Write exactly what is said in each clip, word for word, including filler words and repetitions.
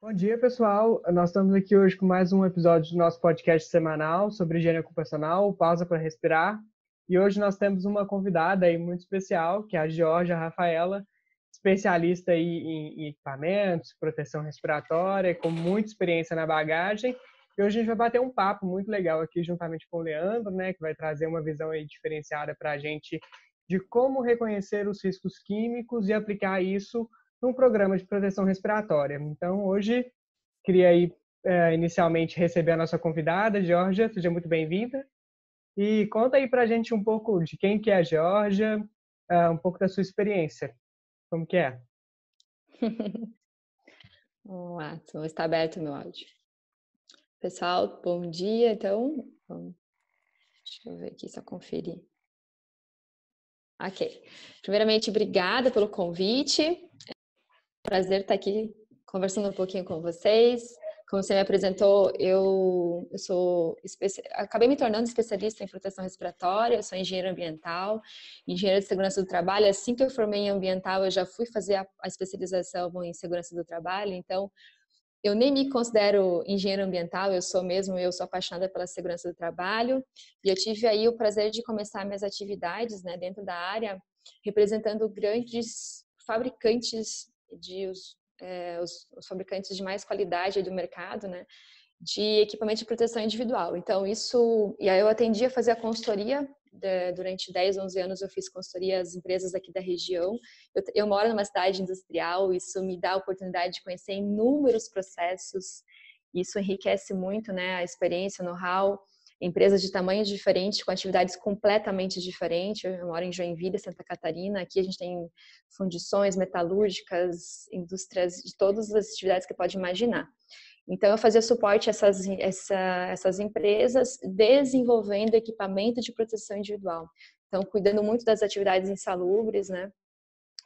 Bom dia, pessoal. Nós estamos aqui hoje com mais um episódio do nosso podcast semanal sobre higiene ocupacional, Pausa para Respirar. E hoje nós temos uma convidada aí muito especial, que é a Giorgia Rafaela, especialista aí em equipamentos, proteção respiratória, com muita experiência na bagagem. E hoje a gente vai bater um papo muito legal aqui juntamente com o Leandro, né, que vai trazer uma visão aí diferenciada para a gente de como reconhecer os riscos químicos e aplicar isso num programa de proteção respiratória. Então, hoje, queria aí, eh, inicialmente receber a nossa convidada, Giorgia, seja muito bem-vinda. E conta aí pra gente um pouco de quem que é a Giorgia, uh, um pouco da sua experiência. Como que é? Vamos lá, então, está aberto o meu áudio. Pessoal, bom dia, então. Vamos... Deixa eu ver aqui, só conferir. Ok. Primeiramente, obrigada pelo convite. Prazer estar aqui conversando um pouquinho com vocês. Como você me apresentou, eu, eu sou especi... acabei me tornando especialista em proteção respiratória, eu sou engenheira ambiental, engenheira de segurança do trabalho. Assim que eu formei em ambiental, eu já fui fazer a, a especialização em segurança do trabalho, então eu nem me considero engenheira ambiental, eu sou mesmo, eu sou apaixonada pela segurança do trabalho. E eu tive aí o prazer de começar minhas atividades, né, dentro da área, representando grandes fabricantes de os, é, os, os fabricantes de mais qualidade do mercado, né, de equipamento de proteção individual. Então isso, e aí eu atendi a fazer a consultoria, de, durante dez, onze anos eu fiz consultoria às empresas aqui da região. Eu, eu moro numa cidade industrial, isso me dá a oportunidade de conhecer inúmeros processos, isso enriquece muito, né, a experiência, o know-how. Empresas de tamanho diferente, com atividades completamente diferentes. Eu moro em Joinville, Santa Catarina. Aqui a gente tem fundições, metalúrgicas, indústrias, de todas as atividades que pode imaginar. Então, eu fazia suporte a essas, essa, essas empresas desenvolvendo equipamento de proteção individual. Então, cuidando muito das atividades insalubres, né?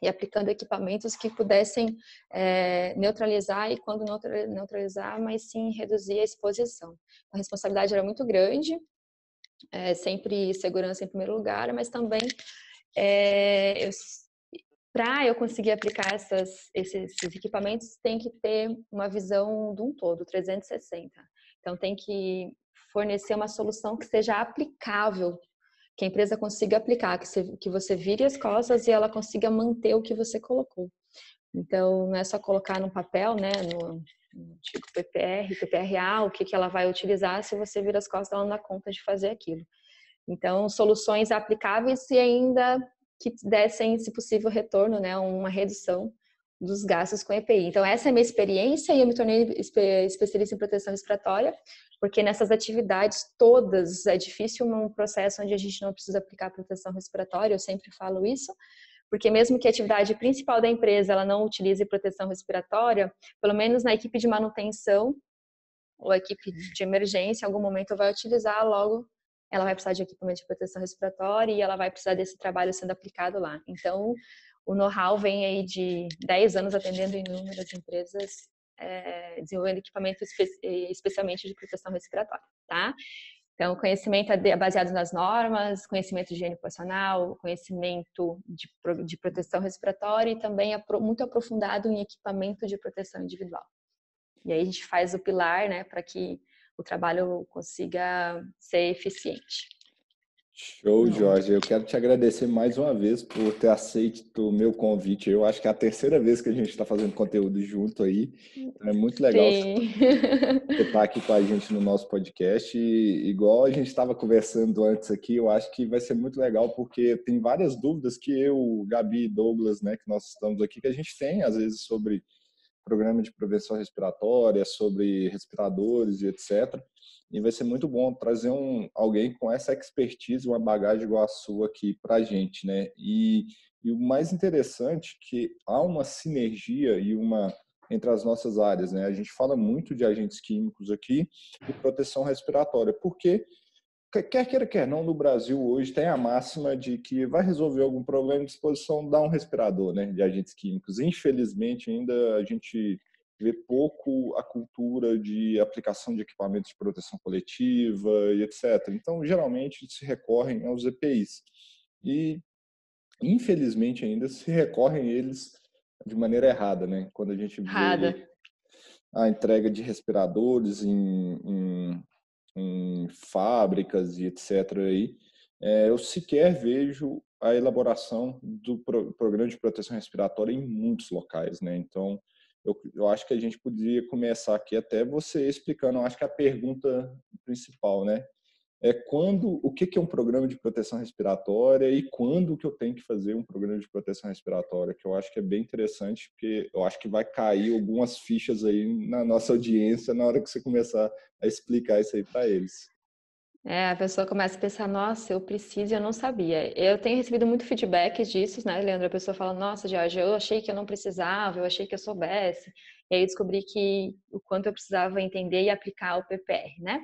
E aplicando equipamentos que pudessem é, neutralizar, e quando neutralizar, mas sim reduzir a exposição. A responsabilidade era muito grande, é, sempre segurança em primeiro lugar, mas também é, para eu conseguir aplicar essas, esses, esses equipamentos, tem que ter uma visão de um todo, trezentos e sessenta. Então tem que fornecer uma solução que seja aplicável, que a empresa consiga aplicar, que você, que você vire as costas e ela consiga manter o que você colocou. Então, não é só colocar no papel, né, no, no tipo P P R, P P R A, o que, que ela vai utilizar, se você vira as costas, ela não dá conta de fazer aquilo. Então, soluções aplicáveis e ainda que dessem, se possível, retorno, né, uma redução dos gastos com E P I. Então, essa é a minha experiência, e eu me tornei especialista em proteção respiratória, porque nessas atividades todas é difícil um processo onde a gente não precisa aplicar proteção respiratória. Eu sempre falo isso, porque mesmo que a atividade principal da empresa ela não utilize proteção respiratória, pelo menos na equipe de manutenção ou equipe de emergência, em algum momento vai utilizar, logo ela vai precisar de equipamento de proteção respiratória e ela vai precisar desse trabalho sendo aplicado lá. Então, o know-how vem aí de dez anos atendendo inúmeras empresas, É, desenvolvendo equipamento espe- especialmente de proteção respiratória, tá? Então, conhecimento é baseado nas normas, conhecimento de higiene ocupacional, conhecimento de, pro- de proteção respiratória, e também é pro- muito aprofundado em equipamento de proteção individual. E aí a gente faz o pilar, né, para que o trabalho consiga ser eficiente. Show, Jorge. Eu quero te agradecer mais uma vez por ter aceito o meu convite. Eu acho que é a terceira vez que a gente está fazendo conteúdo junto aí. É muito legal você estar aqui com a gente no nosso podcast. E, igual a gente estava conversando antes aqui, eu acho que vai ser muito legal, porque tem várias dúvidas que eu, Gabi e Douglas, né, que nós estamos aqui, que a gente tem às vezes sobre programa de prevenção respiratória, sobre respiradores e etcétera. E vai ser muito bom trazer um, alguém com essa expertise, uma bagagem igual a sua aqui para a gente, né? E, e o mais interessante é que há uma sinergia e uma, entre as nossas áreas, né? A gente fala muito de agentes químicos aqui e proteção respiratória, porque quer queira, quer não, no Brasil hoje tem a máxima de que vai resolver algum problema de exposição, dá um respirador, né, de agentes químicos. Infelizmente, ainda a gente vê pouco a cultura de aplicação de equipamentos de proteção coletiva e etcétera. Então, geralmente, se recorrem aos E P Is. E infelizmente ainda se recorrem a eles de maneira errada, né? Quando a gente errada. vê a entrega de respiradores em, em, em fábricas e et cetera. Aí, é, eu sequer vejo a elaboração do pro, programa de proteção respiratória em muitos locais, né? Então, eu, eu acho que a gente poderia começar aqui até você explicando, eu acho que a pergunta principal, né? É quando, o que, que é um programa de proteção respiratória e quando que eu tenho que fazer um programa de proteção respiratória, que eu acho que é bem interessante, porque eu acho que vai cair algumas fichas aí na nossa audiência na hora que você começar a explicar isso aí para eles. É, a pessoa começa a pensar, nossa, eu preciso e eu não sabia. Eu tenho recebido muito feedback disso, né, Leandro? A pessoa fala, nossa, Giorgia, eu achei que eu não precisava, eu achei que eu soubesse. E aí descobri que o quanto eu precisava entender e aplicar o P P R, né?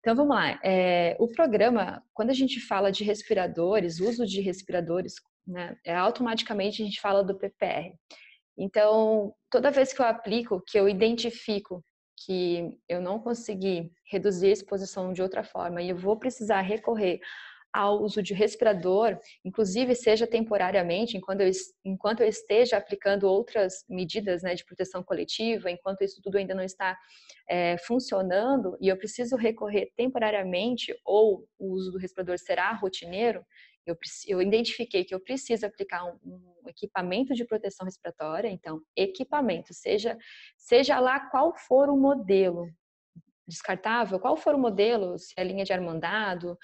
Então, vamos lá. É, o programa, quando a gente fala de respiradores, uso de respiradores, né, é, automaticamente a gente fala do P P R. Então, toda vez que eu aplico, que eu identifico que eu não consegui reduzir a exposição de outra forma e eu vou precisar recorrer ao uso de respirador, inclusive seja temporariamente, enquanto eu, enquanto eu esteja aplicando outras medidas, né, de proteção coletiva, enquanto isso tudo ainda não está é, funcionando e eu preciso recorrer temporariamente ou o uso do respirador será rotineiro, eu, eu identifiquei que eu preciso aplicar um, um equipamento de proteção respiratória, então equipamento, seja, seja lá qual for o modelo descartável, qual for o modelo, se é linha de ar mandado,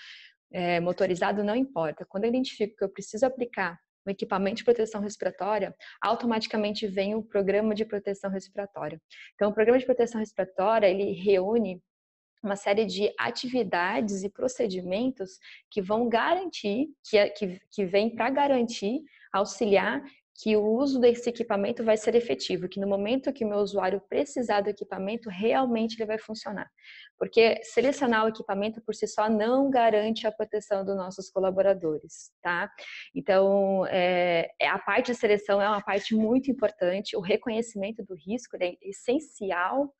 É, motorizado, não importa. Quando eu identifico que eu preciso aplicar um equipamento de proteção respiratória, automaticamente vem o programa de proteção respiratória. Então, o programa de proteção respiratória, ele reúne uma série de atividades e procedimentos que vão garantir, que, que, que vem para garantir, auxiliar que o uso desse equipamento vai ser efetivo, que no momento que o meu usuário precisar do equipamento, realmente ele vai funcionar. Porque selecionar o equipamento por si só não garante a proteção dos nossos colaboradores, tá? Então, é, a parte de seleção é uma parte muito importante, o reconhecimento do risco é essencial,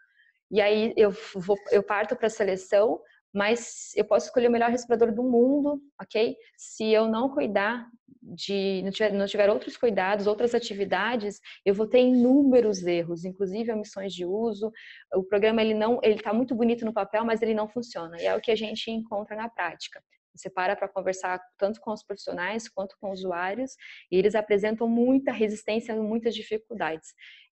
e aí eu, vou, eu parto para a seleção, mas eu posso escolher o melhor respirador do mundo, ok? Se eu não cuidar de, não tiver, não tiver outros cuidados, outras atividades, eu vou ter inúmeros erros, inclusive omissões de uso. O programa, ele não, ele tá muito bonito no papel, mas ele não funciona. E é o que a gente encontra na prática. Você para para conversar tanto com os profissionais quanto com os usuários e eles apresentam muita resistência e muitas dificuldades.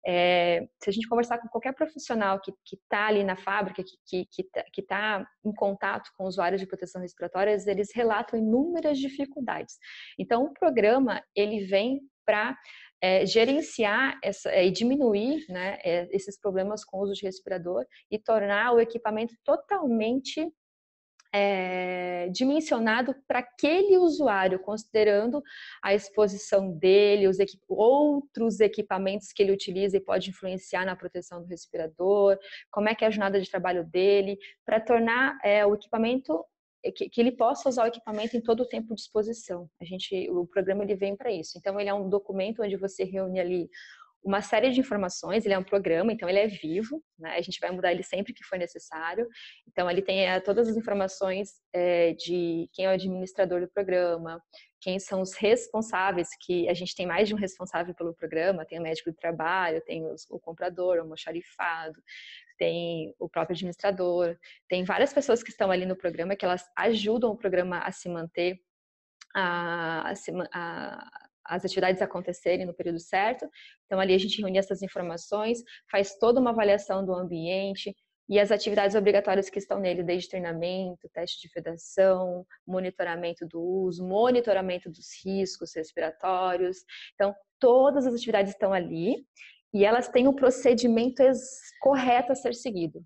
É, se a gente conversar com qualquer profissional que está ali na fábrica, que está que, que tá em contato com usuários de proteção respiratória, eles relatam inúmeras dificuldades. Então, o programa, ele vem para é, gerenciar essa, é, e diminuir, né, é, esses problemas com o uso de respirador e tornar o equipamento totalmente É, dimensionado para aquele usuário, considerando a exposição dele, os equip- outros equipamentos que ele utiliza e pode influenciar na proteção do respirador, como é que é a jornada de trabalho dele, para tornar é, o equipamento, que, que ele possa usar o equipamento em todo o tempo de exposição. A gente, o programa, ele vem para isso. Então, ele é um documento onde você reúne ali uma série de informações, ele é um programa, então ele é vivo, né? A gente vai mudar ele sempre que for necessário. Então, ele tem é, todas as informações é, de quem é o administrador do programa, quem são os responsáveis, que a gente tem mais de um responsável pelo programa, tem o médico do trabalho, tem os, o comprador, o almoxarifado, tem o próprio administrador, tem várias pessoas que estão ali no programa, que elas ajudam o programa a se manter, a, a, a as atividades acontecerem no período certo. Então, ali a gente reúne essas informações, faz toda uma avaliação do ambiente e as atividades obrigatórias que estão nele, desde treinamento, teste de vedação, monitoramento do uso, monitoramento dos riscos respiratórios. Então, todas as atividades estão ali e elas têm o procedimento correto a ser seguido,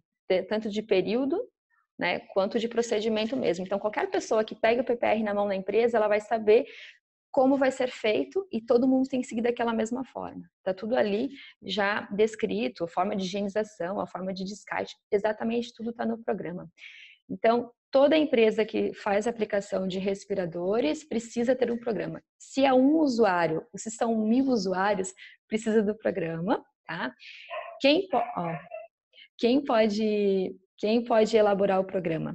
tanto de período, né, quanto de procedimento mesmo. Então, qualquer pessoa que pegue o P P R na mão na empresa, ela vai saber como vai ser feito e todo mundo tem que seguir daquela mesma forma. Tá tudo ali já descrito, a forma de higienização, a forma de descarte, exatamente tudo tá no programa. Então, toda empresa que faz aplicação de respiradores precisa ter um programa. Se é um usuário, se são mil usuários, precisa do programa, tá? Quem, po- ó, quem, pode, quem pode elaborar o programa?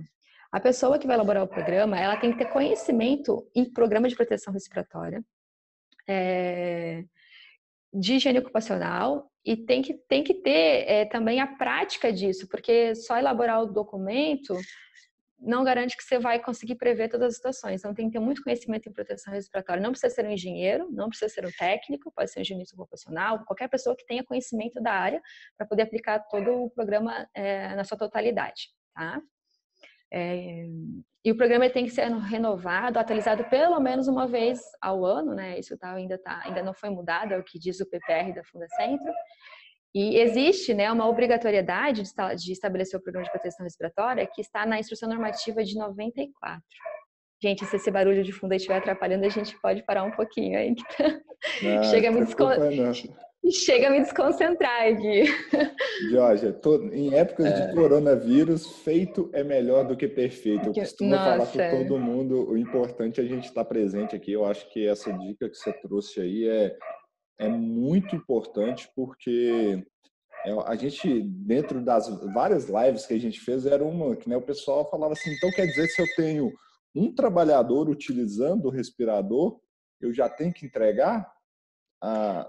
A pessoa que vai elaborar o programa, ela tem que ter conhecimento em programa de proteção respiratória, é, de higiene ocupacional e tem que, tem que ter é, também a prática disso, porque só elaborar o documento não garante que você vai conseguir prever todas as situações. Então tem que ter muito conhecimento em proteção respiratória. Não precisa ser um engenheiro, não precisa ser um técnico, pode ser um engenheiro ocupacional, qualquer pessoa que tenha conhecimento da área para poder aplicar todo o programa é, na sua totalidade, tá? É, e o programa tem que ser renovado, atualizado pelo menos uma vez ao ano, né? Isso tá, ainda, tá, ainda não foi mudado, é o que diz o P P R da Fundacentro. E existe, né, uma obrigatoriedade de estabelecer o programa de proteção respiratória que está na Instrução Normativa de noventa e quatro. Gente, se esse barulho de fundo estiver atrapalhando, a gente pode parar um pouquinho aí. Não, chega, a me descon... chega a me desconcentrar aqui. Jorge, tô... em épocas é. de coronavírus, feito é melhor do que perfeito. Eu costumo Nossa. falar com todo mundo, o importante é a gente estar presente aqui. Eu acho que essa dica que você trouxe aí é... é muito importante, porque a gente, dentro das várias lives que a gente fez, era uma que, né, o pessoal falava assim, então quer dizer, se eu tenho um trabalhador utilizando o respirador, eu já tenho que entregar a,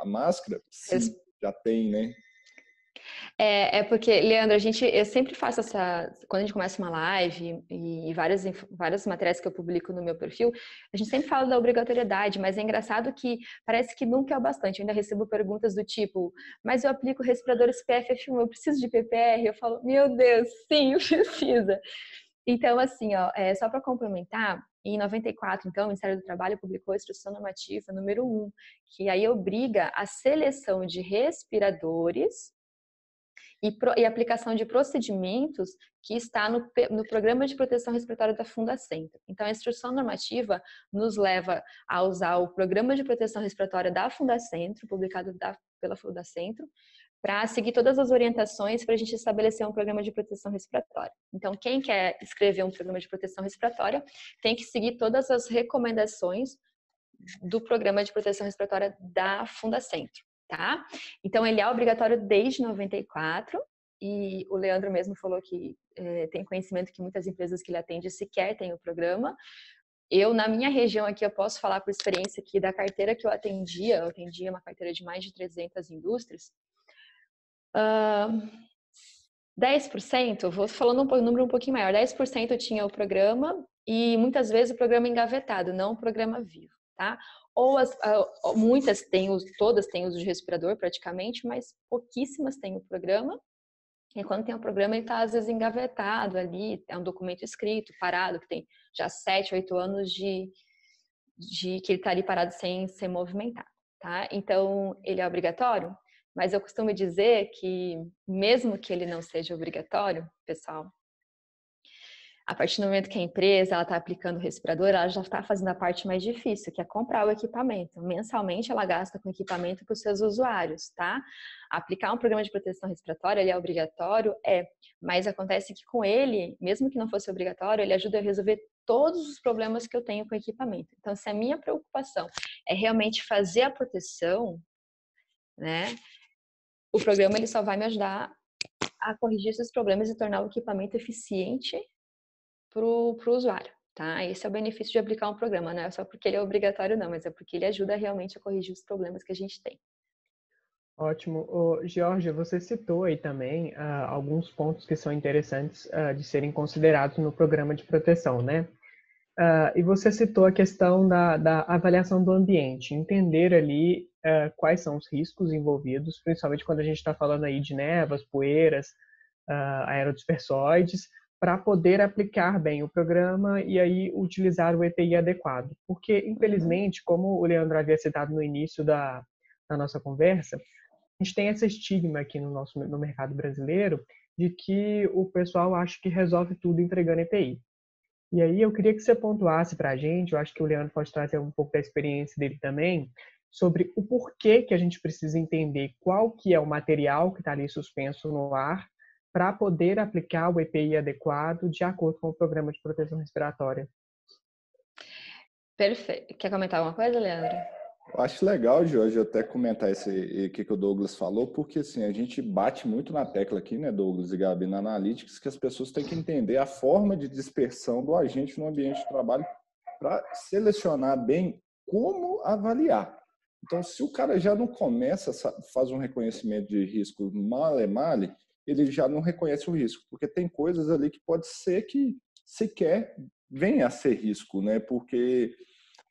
a máscara? Sim, já tem, né? É, é porque, Leandro, a gente, eu sempre faço essa, quando a gente começa uma live e, e várias, várias matérias que eu publico no meu perfil, a gente sempre fala da obrigatoriedade, mas é engraçado que parece que nunca é o bastante. Eu ainda recebo perguntas do tipo, mas eu aplico respiradores P F F um, eu preciso de P P R? Eu falo, meu Deus, sim, precisa. Então, assim, ó, é, só para complementar, em noventa e quatro, então, o Ministério do Trabalho publicou a Instrução Normativa número um, que aí obriga a seleção de respiradores E, pro, e aplicação de procedimentos que está no, no Programa de Proteção Respiratória da Fundacentro. Então, a Instrução Normativa nos leva a usar o Programa de Proteção Respiratória da Fundacentro, publicado da, pela Fundacentro, para seguir todas as orientações para a gente estabelecer um programa de proteção respiratória. Então, quem quer escrever um programa de proteção respiratória tem que seguir todas as recomendações do Programa de Proteção Respiratória da Fundacentro. Tá? Então, ele é obrigatório desde noventa e quatro e o Leandro mesmo falou que é, tem conhecimento que muitas empresas que ele atende sequer têm o programa. Eu, na minha região aqui, eu posso falar por experiência que da carteira que eu atendia, eu atendia uma carteira de mais de trezentas indústrias, uh, dez por cento, vou falando um número um pouquinho maior, dez por cento tinha o programa e muitas vezes o programa engavetado, não o programa vivo, tá? Ou as, muitas têm, todas têm uso de respirador praticamente, mas pouquíssimas têm o programa. E quando tem o programa, ele está às vezes engavetado ali, é um documento escrito, parado, que tem já sete, oito anos de, de que ele está ali parado sem ser movimentado, tá? Então, ele é obrigatório, mas eu costumo dizer que mesmo que ele não seja obrigatório, pessoal, a partir do momento que a empresa está aplicando o respirador, ela já está fazendo a parte mais difícil, que é comprar o equipamento. Mensalmente, ela gasta com equipamento para os seus usuários, tá? Aplicar um programa de proteção respiratória, ele é obrigatório? É. Mas acontece que com ele, mesmo que não fosse obrigatório, ele ajuda a resolver todos os problemas que eu tenho com o equipamento. Então, se a minha preocupação é realmente fazer a proteção, né? O programa ele só vai me ajudar a corrigir esses problemas e tornar o equipamento eficiente para o usuário, tá? Esse é o benefício de aplicar um programa, não é só porque ele é obrigatório não, mas é porque ele ajuda realmente a corrigir os problemas que a gente tem. Ótimo. Ô, Giorgia, você citou aí também uh, alguns pontos que são interessantes uh, de serem considerados no programa de proteção, né? Uh, e você citou a questão da, da avaliação do ambiente, entender ali uh, quais são os riscos envolvidos, principalmente quando a gente está falando aí de névoas, poeiras, uh, aerodispersóides, para poder aplicar bem o programa e aí utilizar o E P I adequado. Porque, infelizmente, como o Leandro havia citado no início da, da nossa conversa, a gente tem esse estigma aqui no, nosso, no mercado brasileiro de que o pessoal acha que resolve tudo entregando E P I. E aí eu queria que você pontuasse para a gente, eu acho que o Leandro pode trazer um pouco da experiência dele também, sobre o porquê que a gente precisa entender qual que é o material que está ali suspenso no ar para poder aplicar o E P I adequado de acordo com o programa de proteção respiratória. Perfeito. Quer comentar alguma coisa, Leandro? Eu acho legal, Jorge, até comentar esse que, que o Douglas falou, porque assim, a gente bate muito na tecla aqui, né, Douglas e Gabi, na Analytics, que as pessoas têm que entender a forma de dispersão do agente no ambiente de trabalho para selecionar bem como avaliar. Então, se o cara já não começa, faz um reconhecimento de risco male male, ele já não reconhece o risco, porque tem coisas ali que pode ser que sequer venha a ser risco, né? Porque,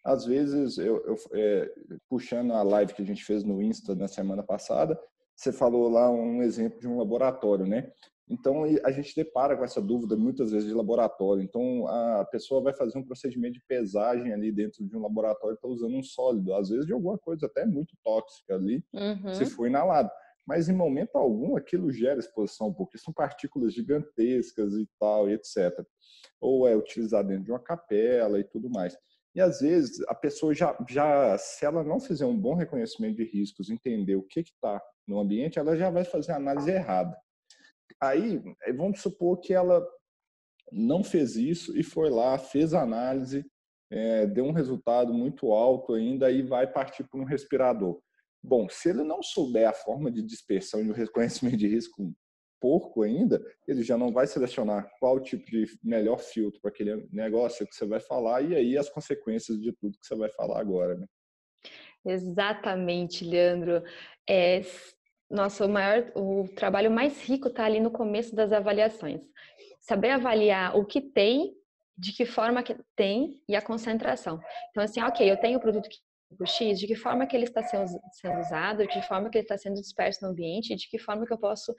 às vezes, eu, eu é, puxando a live que a gente fez no Insta na semana passada, você falou lá um exemplo de um laboratório, né? Então, a gente depara com essa dúvida muitas vezes de laboratório. Então, a pessoa vai fazer um procedimento de pesagem ali dentro de um laboratório e está usando um sólido, às vezes de alguma coisa até muito tóxica ali, uhum. se for inalado. Mas, em momento algum, aquilo gera exposição, porque são partículas gigantescas e tal, e etcétera. Ou é utilizado dentro de uma capela e tudo mais. E, às vezes, a pessoa já, já se ela não fizer um bom reconhecimento de riscos, entender o que está no ambiente, ela já vai fazer a análise errada. Aí, vamos supor que ela não fez isso e foi lá, fez a análise, é, deu um resultado muito alto ainda e vai partir para um respirador. Bom, se ele não souber a forma de dispersão e o reconhecimento de risco porco ainda, ele já não vai selecionar qual tipo de melhor filtro para aquele negócio que você vai falar e aí as consequências de tudo que você vai falar agora, né? Exatamente, Leandro. É... Nossa, o maior, o trabalho mais rico está ali no começo das avaliações. Saber avaliar o que tem, de que forma que tem e a concentração. Então, assim, ok, eu tenho o produto X, de que forma que ele está sendo, sendo usado, de que forma que ele está sendo disperso no ambiente, de que forma que eu posso,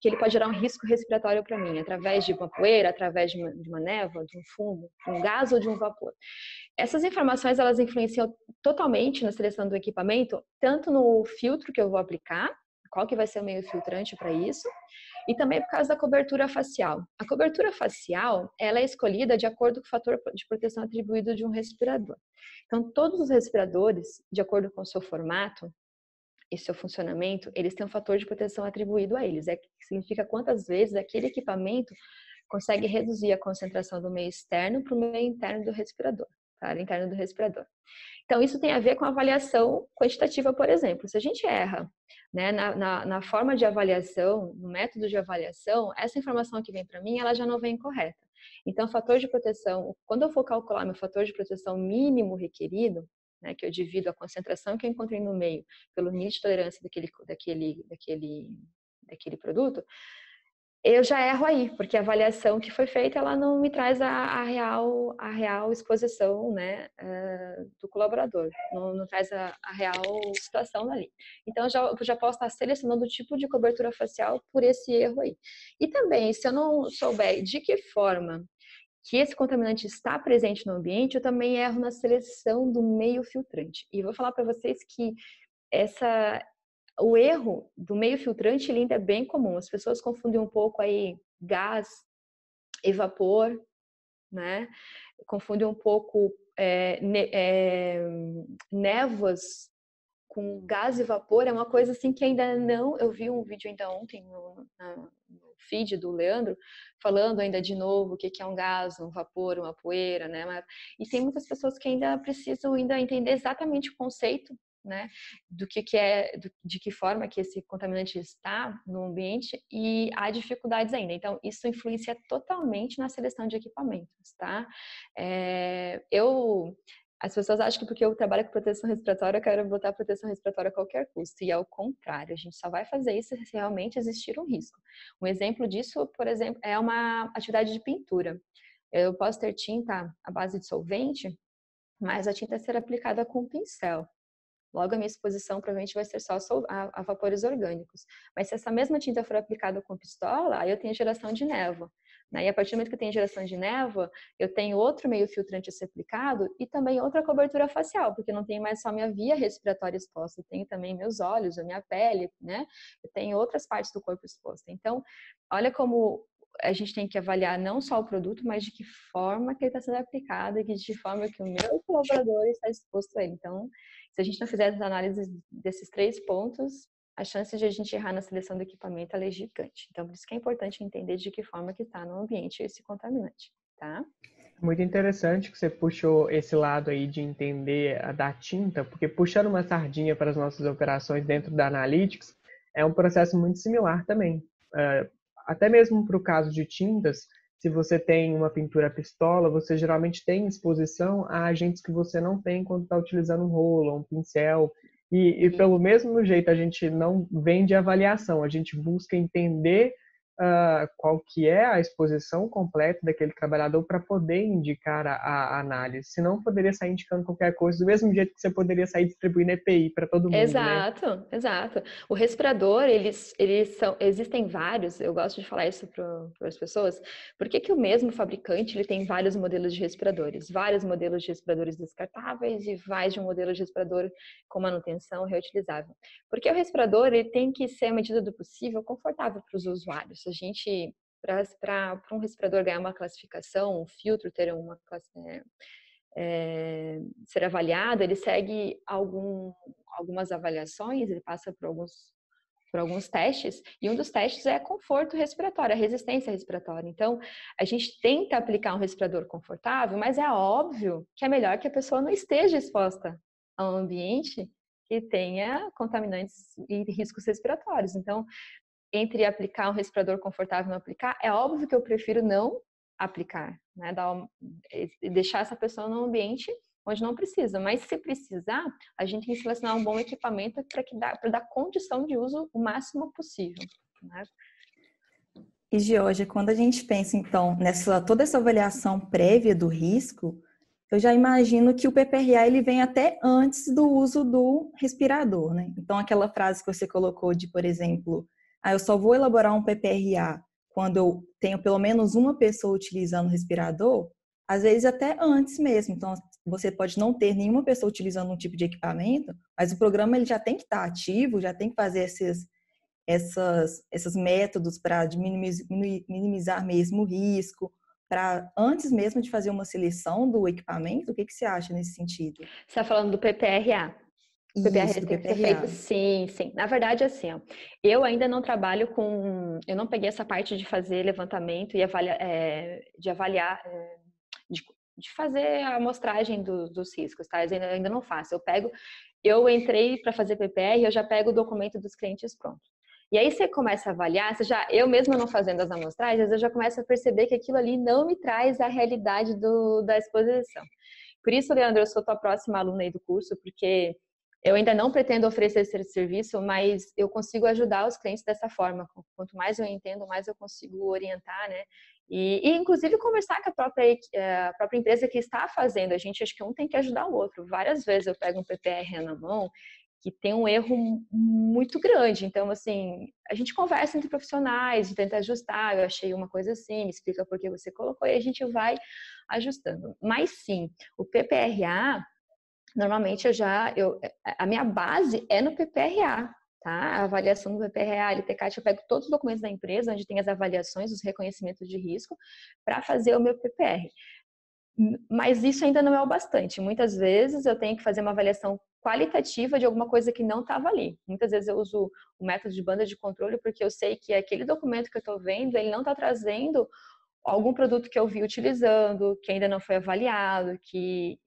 que ele pode gerar um risco respiratório para mim, através de uma poeira, através de uma, de uma névoa, de um fumo, de um gás ou de um vapor. Essas informações, elas influenciam totalmente na seleção do equipamento, tanto no filtro que eu vou aplicar, qual que vai ser o meio filtrante para isso, e também por causa da cobertura facial. A cobertura facial, ela é escolhida de acordo com o fator de proteção atribuído de um respirador. Então, todos os respiradores, de acordo com o seu formato e seu funcionamento, eles têm um fator de proteção atribuído a eles. É que significa quantas vezes aquele equipamento consegue reduzir a concentração do meio externo para o meio interno do respirador, para a área interna do respirador. Então, isso tem a ver com a avaliação quantitativa, por exemplo. Se a gente erra, né, na, na, na forma de avaliação, no método de avaliação, essa informação que vem para mim, ela já não vem correta. Então, o fator de proteção, quando eu for calcular meu fator de proteção mínimo requerido, né, que eu divido a concentração que eu encontrei no meio pelo nível de tolerância daquele, daquele, daquele, daquele produto, eu já erro aí, porque a avaliação que foi feita, ela não me traz a, a, real, a real exposição, né, do colaborador, não, não traz a, a real situação ali. Então, eu já, eu já posso estar selecionando o tipo de cobertura facial por esse erro aí. E também, se eu não souber de que forma que esse contaminante está presente no ambiente, eu também erro na seleção do meio filtrante. E vou falar para vocês que essa... O erro do meio filtrante ainda é bem comum. As pessoas confundem um pouco aí gás e vapor, né? Confundem um pouco é, ne, é, névoas com gás e vapor. É uma coisa assim que ainda não... Eu vi um vídeo ainda ontem no, no feed do Leandro falando ainda de novo o que é um gás, um vapor, uma poeira, né? E tem muitas pessoas que ainda precisam ainda entender exatamente o conceito, né, do que, que é, do, de que forma que esse contaminante está no ambiente, e há dificuldades ainda. Então, isso influencia totalmente na seleção de equipamentos, tá? É, eu, as pessoas acham que porque eu trabalho com proteção respiratória, eu quero botar proteção respiratória a qualquer custo, e é o contrário, a gente só vai fazer isso se realmente existir um risco. Um exemplo disso, por exemplo, é uma atividade de pintura. Eu posso ter tinta à base de solvente, mas a tinta será aplicada com um pincel. Logo, a minha exposição provavelmente vai ser só a vapores orgânicos. Mas se essa mesma tinta for aplicada com pistola, aí eu tenho geração de névoa, né? E a partir do momento que eu tenho geração de névoa, eu tenho outro meio filtrante a ser aplicado e também outra cobertura facial, porque eu não tenho mais só minha via respiratória exposta, eu tenho também meus olhos, a minha pele, né? Eu tenho outras partes do corpo exposta. Então, olha como... a gente tem que avaliar não só o produto, mas de que forma que ele está sendo aplicado e de que forma que o meu colaborador está exposto a ele. Então, se a gente não fizer as análises desses três pontos, a chance de a gente errar na seleção do equipamento é gigante. Então, por isso que é importante entender de que forma que está no ambiente esse contaminante, tá? Muito interessante que você puxou esse lado aí de entender a da tinta, porque puxando uma sardinha para as nossas operações dentro da Analytics, é um processo muito similar também. Uh, Até mesmo para o caso de tintas, Se você tem uma pintura pistola, você geralmente tem exposição a agentes que você não tem quando está utilizando um rolo, um pincel. E, e pelo mesmo jeito, a gente não vende avaliação, a gente busca entender uh, qual que é a exposição completa daquele trabalhador para poder indicar a, a análise. Senão, poderia sair indicando qualquer coisa, do mesmo jeito que você poderia sair distribuindo E P I para todo mundo. Exato, né? Exato. O respirador, eles, eles são, existem vários, eu gosto de falar isso para as pessoas. Por que que o mesmo fabricante ele tem vários modelos de respiradores? Vários modelos de respiradores descartáveis e mais de um modelo de respirador com manutenção reutilizável. Porque o respirador ele tem que ser, à medida do possível, confortável para os usuários. A gente, para um respirador ganhar uma classificação, um filtro ter uma classe, é, é, ser avaliado, ele segue algum, algumas avaliações, ele passa por alguns, por alguns testes, e um dos testes é conforto respiratório, a resistência respiratória. Então, a gente tenta aplicar um respirador confortável, mas é óbvio que é melhor que a pessoa não esteja exposta ao ambiente que tenha contaminantes e riscos respiratórios. Então, entre aplicar um respirador confortável e não aplicar, é óbvio que eu prefiro não aplicar, né? Dar, deixar essa pessoa num ambiente onde não precisa. Mas se precisar, a gente tem que selecionar um bom equipamento para que dá, para dar condição de uso o máximo possível, né? E, Giorgia, quando a gente pensa, então, nessa toda essa avaliação prévia do risco, eu já imagino que o P P R A ele vem até antes do uso do respirador, né? Então, aquela frase que você colocou de, por exemplo, ah, eu só vou elaborar um P P R A quando eu tenho pelo menos uma pessoa utilizando o respirador, às vezes até antes mesmo. Então, você pode não ter nenhuma pessoa utilizando um tipo de equipamento, mas o programa ele já tem que estar ativo, já tem que fazer esses, essas, esses métodos para minimizar mesmo o risco, para antes mesmo de fazer uma seleção do equipamento. O que, que você acha nesse sentido? Você está falando do P P R A? Isso, tem que ser feito, sim, sim. Na verdade, assim, ó, eu ainda não trabalho com... Eu não peguei essa parte de fazer levantamento e avaliar, é, de avaliar, é, de, de fazer a amostragem do, dos riscos, tá? Eu ainda, eu ainda não faço. Eu pego... Eu entrei para fazer P P R, eu já pego o documento dos clientes pronto. E aí você começa a avaliar, você já, eu mesma não fazendo as amostragens, eu já começo a perceber que aquilo ali não me traz a realidade do, da exposição. Por isso, Leandro, eu sou tua próxima aluna aí do curso, porque... Eu ainda não pretendo oferecer esse serviço, mas eu consigo ajudar os clientes dessa forma. Quanto mais eu entendo, mais eu consigo orientar, né? E, e inclusive, conversar com a própria, a própria empresa que está fazendo. A gente acha que um tem que ajudar o outro. Várias vezes eu pego um P P R na mão que tem um erro muito grande. Então, assim, a gente conversa entre profissionais, tenta ajustar. Eu achei uma coisa assim, me explica por que você colocou. E a gente vai ajustando. Mas, sim, o P P R A... Normalmente eu já, eu, a minha base é no P P R A, tá? A avaliação do P P R A, L T C A T, eu pego todos os documentos da empresa, onde tem as avaliações, os reconhecimentos de risco, para fazer o meu P P R. Mas isso ainda não é o bastante. Muitas vezes eu tenho que fazer uma avaliação qualitativa de alguma coisa que não estava ali. Muitas vezes eu uso o método de banda de controle, porque eu sei que aquele documento que eu estou vendo, ele não está trazendo algum produto que eu vi utilizando, que ainda não foi avaliado, que...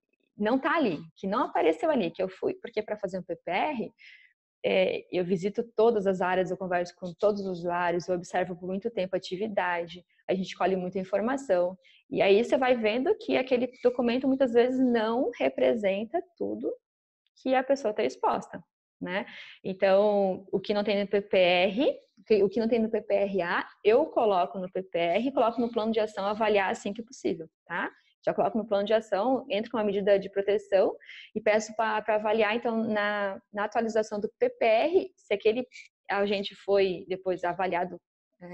não está ali, que não apareceu ali, que eu fui, porque para fazer um P P R, é, eu visito todas as áreas, eu converso com todos os usuários, eu observo por muito tempo a atividade, a gente colhe muita informação, e aí você vai vendo que aquele documento muitas vezes não representa tudo que a pessoa está exposta, né? Então, o que não tem no P P R, o que não tem no P P R A, eu coloco no P P R e coloco no plano de ação avaliar assim que possível, tá? Já coloco no plano de ação, entro com uma medida de proteção e peço para avaliar, então, na, na atualização do P P R, se aquele agente foi depois avaliado, é,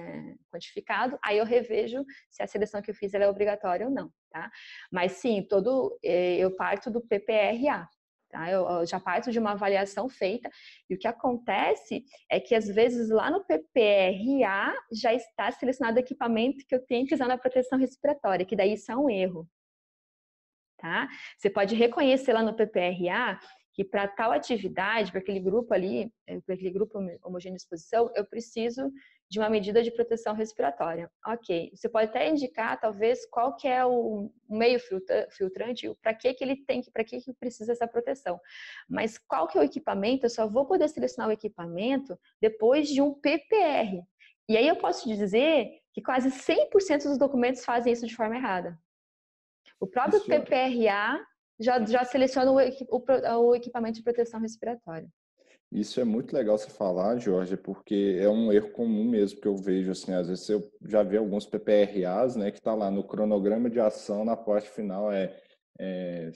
quantificado, aí eu revejo se a seleção que eu fiz ela é obrigatória ou não, tá? Mas sim, todo, eu parto do P P R A, tá? Eu, eu já parto de uma avaliação feita, e o que acontece é que, às vezes, lá no P P R A já está selecionado equipamento que eu tenho que usar na proteção respiratória, que daí isso é um erro. Tá? Você pode reconhecer lá no P P R A que para tal atividade, para aquele grupo ali, para aquele grupo homogêneo de exposição, eu preciso de uma medida de proteção respiratória. Ok, você pode até indicar talvez qual que é o meio filtrante, para que que ele tem, para que que precisa essa proteção. Mas qual que é o equipamento? Eu só vou poder selecionar o equipamento depois de um P P R. E aí eu posso dizer que quase cem por cento dos documentos fazem isso de forma errada. O próprio isso. P P R A já, já seleciona o, o, o equipamento de proteção respiratória. Isso é muito legal você falar, Giorgia, porque é um erro comum mesmo que eu vejo, assim, às vezes eu já vi alguns P P R As, né, que tá lá no cronograma de ação, na parte final é, é,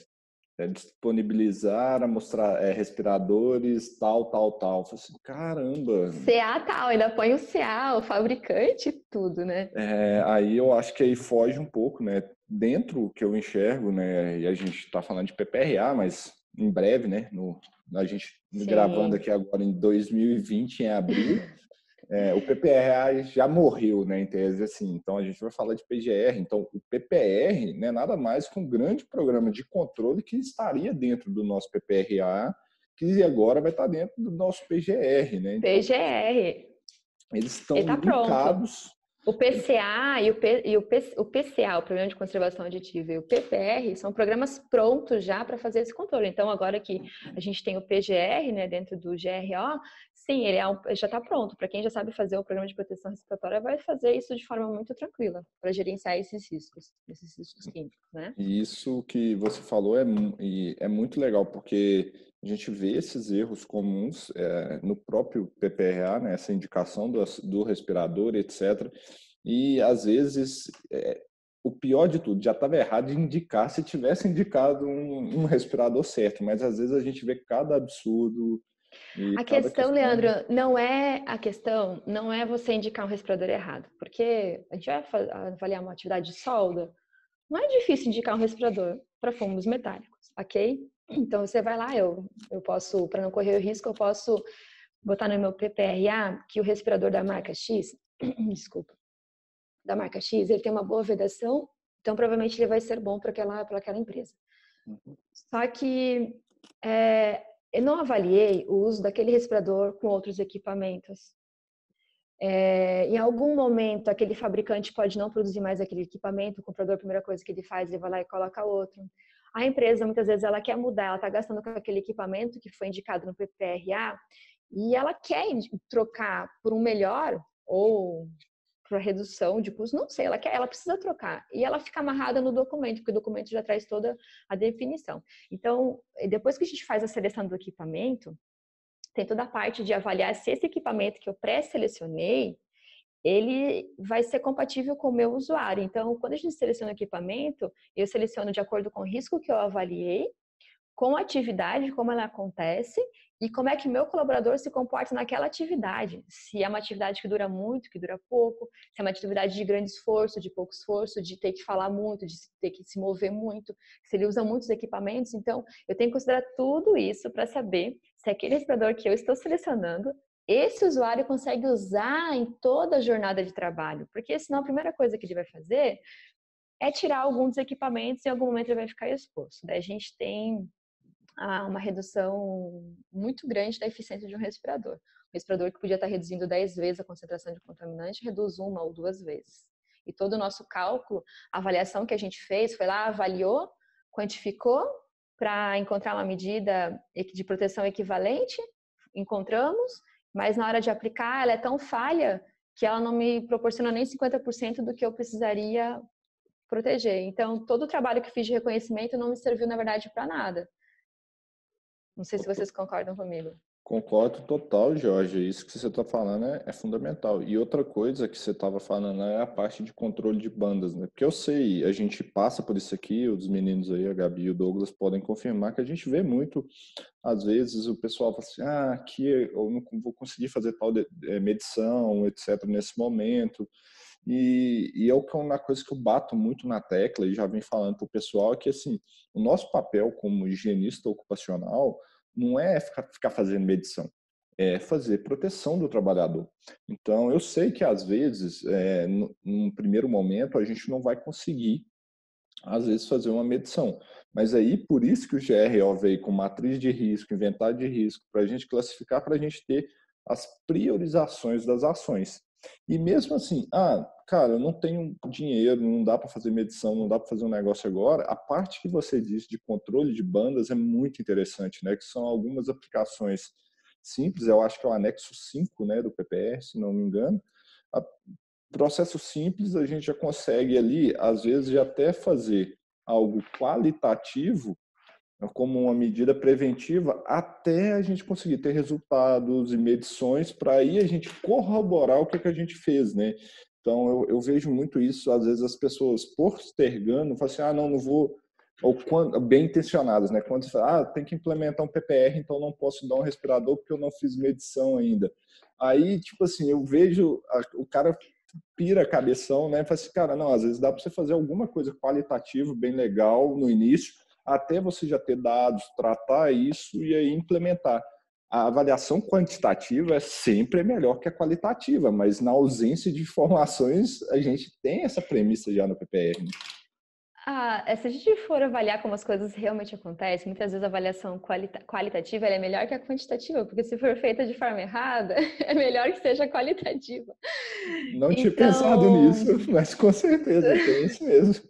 é disponibilizar, mostrar é, respiradores, tal, tal, tal. Eu falo assim, caramba! C A tal, ainda põe o C A, o fabricante, tudo, né? É, aí eu acho que aí foge um pouco, né, dentro que eu enxergo, né, e a gente tá falando de P P R A, mas em breve, né, no... A gente Sim. gravando aqui agora em dois mil e vinte, em abril, é, o P P R A já morreu, né, em tese, assim. Então, a gente vai falar de P G R. Então, o P P R, né, nada mais que um grande programa de controle que estaria dentro do nosso P P R A, que agora vai estar dentro do nosso P G R, né? Então, P G R. Eles estão Ele tá linkados. Pronto. O P C A e, o, P, e o, P, o P C A, o Programa de Conservação Aditiva, e o P P R são programas prontos já para fazer esse controle. Então, agora que a gente tem o P G R, né, dentro do G R O, sim, ele é um, já está pronto. Para quem já sabe fazer o Programa de Proteção Respiratória, vai fazer isso de forma muito tranquila para gerenciar esses riscos, esses riscos químicos, né? Isso que você falou é, é muito legal, porque a gente vê esses erros comuns é, no próprio P P R A, né, essa indicação do, do respirador, etcétera. E, às vezes, é, o pior de tudo, já estava errado de indicar se tivesse indicado um, um respirador certo, mas, às vezes, a gente vê cada absurdo. E a cada questão, questão, Leandro, não é a questão não é você indicar um respirador errado, porque a gente vai avaliar uma atividade de solda, não é difícil indicar um respirador para fumos metálicos, ok? Então, você vai lá, eu, eu posso, para não correr o risco, eu posso botar no meu P P R A que o respirador da marca X, desculpa, da marca X, ele tem uma boa vedação, então provavelmente ele vai ser bom para aquela, para aquela empresa. Uhum. Só que é, eu não avaliei o uso daquele respirador com outros equipamentos. É, em algum momento, aquele fabricante pode não produzir mais aquele equipamento, o comprador, a primeira coisa que ele faz, ele vai lá e coloca outro. A empresa, muitas vezes, ela quer mudar, ela está gastando com aquele equipamento que foi indicado no P P R A e ela quer trocar por um melhor ou para redução de custo, não sei, ela, quer, ela precisa trocar. E ela fica amarrada no documento, porque o documento já traz toda a definição. Então, depois que a gente faz a seleção do equipamento, tem toda a parte de avaliar se esse equipamento que eu pré-selecionei, ele vai ser compatível com o meu usuário. Então, quando a gente seleciona o equipamento, eu seleciono de acordo com o risco que eu avaliei, com a atividade, como ela acontece, e como é que meu colaborador se comporta naquela atividade. Se é uma atividade que dura muito, que dura pouco, se é uma atividade de grande esforço, de pouco esforço, de ter que falar muito, de ter que se mover muito, se ele usa muitos equipamentos. Então, eu tenho que considerar tudo isso para saber se aquele respirador que eu estou selecionando esse usuário consegue usar em toda a jornada de trabalho, porque senão a primeira coisa que ele vai fazer é tirar algum dos equipamentos e em algum momento ele vai ficar exposto. Daí a gente tem uma redução muito grande da eficiência de um respirador. Um respirador que podia estar reduzindo dez vezes a concentração de contaminante, reduz uma ou duas vezes. E todo o nosso cálculo, a avaliação que a gente fez, foi lá, avaliou, quantificou para encontrar uma medida de proteção equivalente, encontramos, mas na hora de aplicar ela é tão falha que ela não me proporciona nem cinquenta por cento do que eu precisaria proteger. Então, todo o trabalho que fiz de reconhecimento não me serviu, na verdade, para nada. Não sei se vocês concordam comigo. Concordo total, Giorgia. Isso que você está falando é, é fundamental. E outra coisa que você estava falando é a parte de controle de bandas, né? Porque eu sei, a gente passa por isso aqui, os meninos aí, a Gabi e o Douglas, podem confirmar que a gente vê muito, às vezes, o pessoal fala assim, ah, aqui eu não vou conseguir fazer tal de, é, medição, etcétera, nesse momento. E, e é uma coisa que eu bato muito na tecla e já vim falando para o pessoal, é que assim, o nosso papel como higienista ocupacional não é ficar, ficar fazendo medição, é fazer proteção do trabalhador. Então, eu sei que às vezes, é, num primeiro momento, a gente não vai conseguir, às vezes, fazer uma medição. Mas aí, por isso que o G R O veio com matriz de risco, inventário de risco, para a gente classificar, para a gente ter as priorizações das ações. E mesmo assim, ah, cara, eu não tenho dinheiro, não dá para fazer medição, não dá para fazer um negócio agora. A parte que você disse de controle de bandas é muito interessante, né? Que são algumas aplicações simples, eu acho que é o anexo cinco, né, do P P R, se não me engano, Processo simples, a gente já consegue ali, às vezes, já até fazer algo qualitativo, como uma medida preventiva, até a gente conseguir ter resultados e medições para aí a gente corroborar o que, que a gente fez, né? Então, eu, eu vejo muito isso, às vezes, as pessoas postergando, falam assim, ah, não, não vou... Ou quando, bem intencionadas, né? Quando você fala, ah, tem que implementar um P P R, então não posso dar um respirador porque eu não fiz medição ainda. Aí, tipo assim, eu vejo, a, o cara pira a cabeção, né? Fala assim, cara, não, às vezes dá para você fazer alguma coisa qualitativa, bem legal no início, até você já ter dados, tratar isso e aí implementar. A avaliação quantitativa é sempre melhor que a qualitativa, mas na ausência de informações, a gente tem essa premissa já no P P R. Ah, se a gente for avaliar como as coisas realmente acontecem, muitas vezes a avaliação qualita qualitativa ela é melhor que a quantitativa, porque se for feita de forma errada, é melhor que seja qualitativa. Não tinha então... pensado nisso, mas com certeza tem isso mesmo.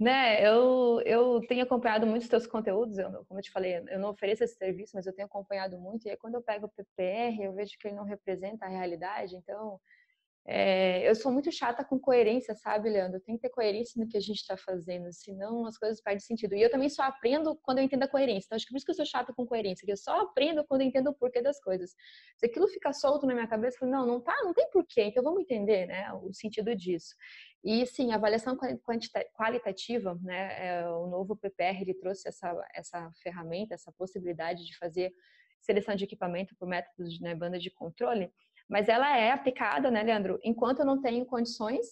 Né, eu, eu tenho acompanhado muito os teus conteúdos, eu, como eu te falei, eu não ofereço esse serviço, mas eu tenho acompanhado muito, e aí quando eu pego o P P R, eu vejo que ele não representa a realidade, então... É, eu sou muito chata com coerência, sabe, Leandro? Tem que ter coerência no que a gente está fazendo, senão as coisas perdem sentido. E eu também só aprendo quando eu entendo a coerência. Então, acho que por isso que eu sou chata com coerência, que eu só aprendo quando eu entendo o porquê das coisas. Se aquilo fica solto na minha cabeça, eu falo, não, não tá, não tem porquê, então vamos entender, né, o sentido disso. E, sim, a avaliação qualitativa, né, é, o novo P P R, ele trouxe essa, essa ferramenta, essa possibilidade de fazer seleção de equipamento por métodos de, né, banda de controle, mas ela é aplicada, né, Leandro? Enquanto eu não tenho condições,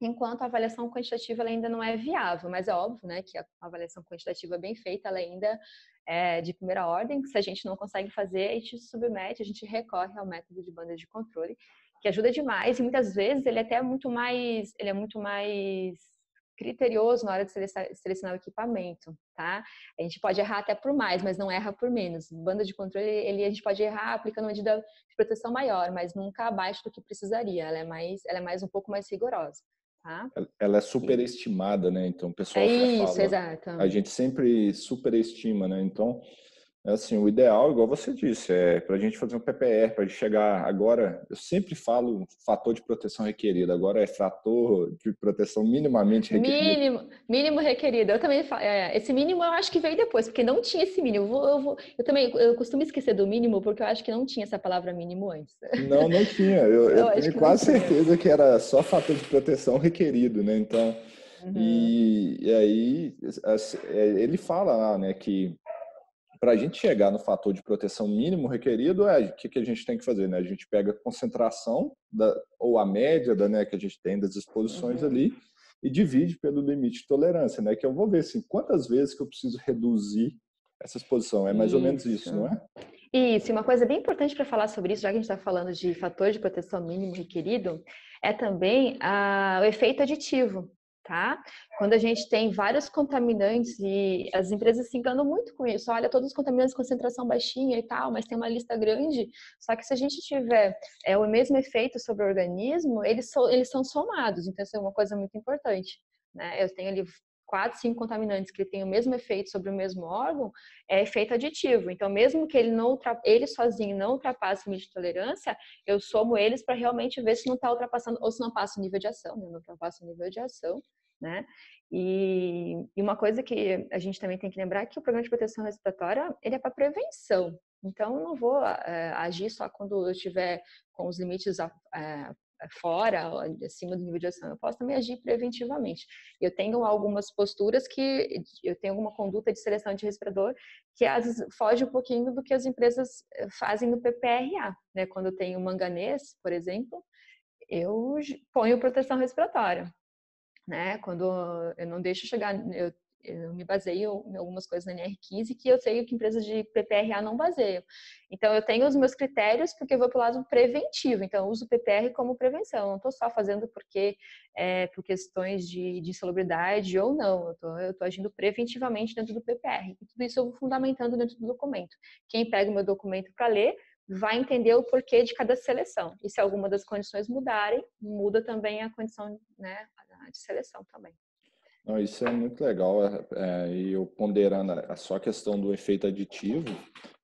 enquanto a avaliação quantitativa ela ainda não é viável, mas é óbvio, né, que a avaliação quantitativa bem feita, ela ainda é de primeira ordem, que se a gente não consegue fazer, a gente submete, a gente recorre ao método de banda de controle, que ajuda demais e muitas vezes ele é até muito mais, ele é muito mais criterioso na hora de selecionar o equipamento, tá? A gente pode errar até por mais, mas não erra por menos. Banda de controle, ele, a gente pode errar aplicando uma medida de proteção maior, mas nunca abaixo do que precisaria. Ela é mais, ela é mais um pouco mais rigorosa, tá? Ela é superestimada, né? Então, o pessoal é isso, fala, exato. A gente sempre superestima, né? Então, assim, o ideal, igual você disse, é para a gente fazer um P P R, para a gente chegar agora, eu sempre falo fator de proteção requerida, agora é fator de proteção minimamente requerida. Mínimo, mínimo requerido, eu também falo, é, esse mínimo eu acho que veio depois, porque não tinha esse mínimo, eu, vou, eu, vou, eu também, eu costumo esquecer do mínimo, porque eu acho que não tinha essa palavra mínimo antes. Não, não tinha, eu, eu, eu tenho quase certeza que era só fator de proteção requerido, né, então, uhum. e, e aí, ele fala lá, né, que para a gente chegar no fator de proteção mínimo requerido, é o que, que a gente tem que fazer, né? A gente pega a concentração da, ou a média da, né, que a gente tem das exposições uhum. ali e divide pelo limite de tolerância, né? Que eu vou ver assim, quantas vezes que eu preciso reduzir essa exposição. É mais isso. ou menos isso, não é? Isso, e uma coisa bem importante para falar sobre isso, já que a gente está falando de fator de proteção mínimo requerido, é também a, o efeito aditivo. Tá? Quando a gente tem vários contaminantes e as empresas se enganam muito com isso, olha, todos os contaminantes de concentração baixinha e tal, mas tem uma lista grande, só que se a gente tiver é, o mesmo efeito sobre o organismo, eles, so, eles são somados, então isso é uma coisa muito importante, né? Eu tenho ali quatro, cinco contaminantes que têm o mesmo efeito sobre o mesmo órgão, é efeito aditivo, então mesmo que ele, não, ele sozinho não ultrapasse o limite de tolerância, eu somo eles para realmente ver se não está ultrapassando, ou se não passa o nível de ação, né? Não ultrapassa o nível de ação, né? E, e uma coisa que a gente também tem que lembrar é que o programa de proteção respiratória, ele é para prevenção, então eu não vou é, agir só quando eu estiver com os limites a, a, fora, acima do nível de ação, eu posso também agir preventivamente. Eu tenho algumas posturas que, eu tenho alguma conduta de seleção de respirador que às vezes foge um pouquinho do que as empresas fazem no P P R A, né? Quando eu tenho manganês, por exemplo, eu ponho proteção respiratória, né? Quando eu não deixo chegar, eu, eu me baseio em algumas coisas na N R quinze que eu sei que empresas de P P R A não baseiam. Então, eu tenho os meus critérios porque eu vou para o lado preventivo. Então, eu uso o P P R como prevenção. Eu não estou só fazendo porque, é, por questões de, de insalubridade ou não. Eu estou agindo preventivamente dentro do P P R. E tudo isso eu vou fundamentando dentro do documento. Quem pega o meu documento para ler vai entender o porquê de cada seleção. E se alguma das condições mudarem, muda também a condição, né, de seleção também. Não, isso é muito legal, e é, eu ponderando a só questão do efeito aditivo,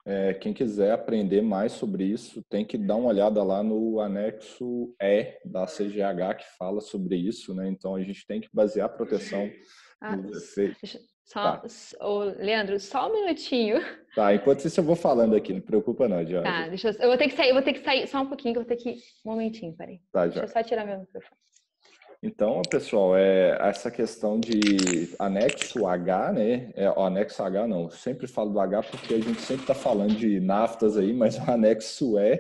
É, quem quiser aprender mais sobre isso, tem que dar uma olhada lá no anexo E da C G H, que fala sobre isso, né? Então, a gente tem que basear a proteção... Ah, só, tá. oh, Leandro, só um minutinho. Tá, enquanto isso eu vou falando aqui, não preocupa não, Giorgia. Tá, deixa eu, eu vou ter que sair, eu vou ter que sair só um pouquinho, que eu vou ter que... Um momentinho, peraí. Tá, deixa eu só tirar meu microfone. Então, pessoal, é, essa questão de anexo H, né? É, ó, anexo H não, eu sempre falo do H porque a gente sempre está falando de naftas aí, mas o anexo E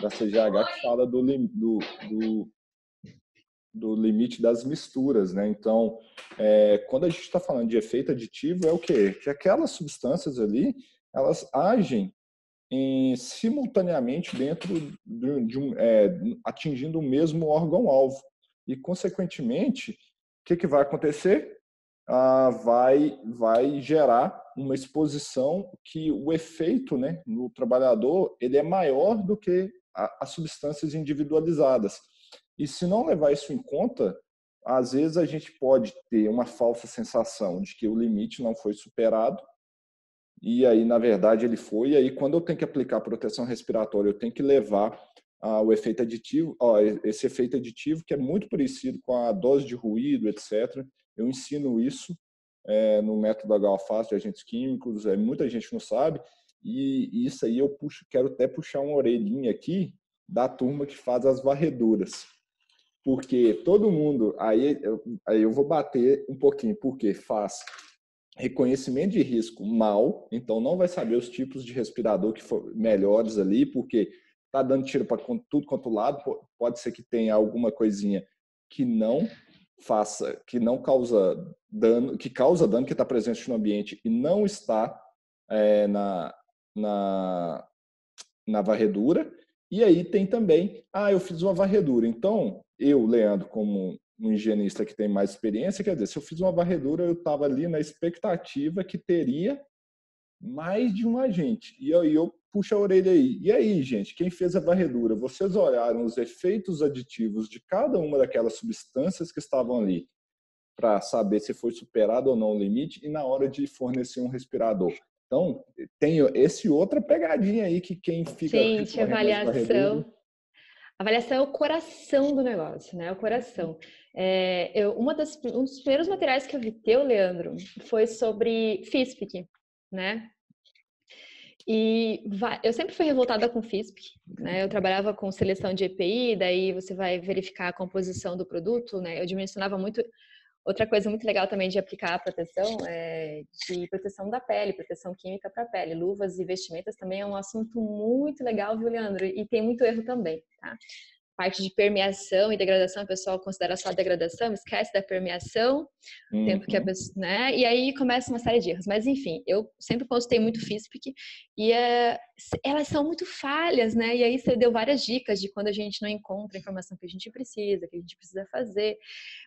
da C G H que fala do, do, do, do limite das misturas, né? Então, é, quando a gente está falando de efeito aditivo, é o quê? Que aquelas substâncias ali, elas agem em, simultaneamente dentro de, de um, é, atingindo o mesmo órgão-alvo. E, consequentemente, o que, que vai acontecer? Ah, vai, vai gerar uma exposição que o efeito, né, no trabalhador ele é maior do que a, as substâncias individualizadas. E se não levar isso em conta, às vezes a gente pode ter uma falsa sensação de que o limite não foi superado, e aí, na verdade, ele foi. E aí, quando eu tenho que aplicar proteção respiratória, eu tenho que levar... Ah, o efeito aditivo, ó, esse efeito aditivo que é muito parecido com a dose de ruído, etcétera. Eu ensino isso é, no método H O F A S de agentes químicos, é, muita gente não sabe, e isso aí eu puxo, quero até puxar uma orelhinha aqui da turma que faz as varreduras. Porque todo mundo, aí eu, aí eu vou bater um pouquinho, porque faz reconhecimento de risco mal, então não vai saber os tipos de respirador que for melhores ali, porque... Tá dando tiro para tudo quanto lado, pode ser que tenha alguma coisinha que não faça, que não causa dano, que causa dano, que está presente no ambiente e não está é, na, na, na varredura. E aí tem também, ah, eu fiz uma varredura. Então, eu, Leandro, como um higienista que tem mais experiência, quer dizer, se eu fiz uma varredura, eu estava ali na expectativa que teria mais de um agente. E aí eu puxa a orelha aí. E aí, gente, quem fez a varredura? Vocês olharam os efeitos aditivos de cada uma daquelas substâncias que estavam ali para saber se foi superado ou não o limite e na hora de fornecer um respirador. Então, tem esse outra pegadinha aí que quem fica... Gente, avaliação... Avaliação é o coração do negócio, né? O coração. É, eu, uma das, um dos primeiros materiais que eu vi teu, Leandro, foi sobre FISPIC, né? E vai, eu sempre fui revoltada com o FISPIC, né? Eu trabalhava com seleção de E P I, daí você vai verificar a composição do produto, né? Eu dimensionava muito. Outra coisa muito legal também de aplicar a proteção é de proteção da pele, proteção química para a pele. Luvas e vestimentas também é um assunto muito legal, viu, Leandro? E tem muito erro também, tá? Parte de permeação e degradação, o pessoal considera só a degradação, esquece da permeação, uhum. Tempo que a pessoa, né? E aí começa uma série de erros. Mas enfim, eu sempre consultei muito FISPIC e uh, elas são muito falhas, né? E aí você deu várias dicas de quando a gente não encontra a informação que a gente precisa, que a gente precisa fazer.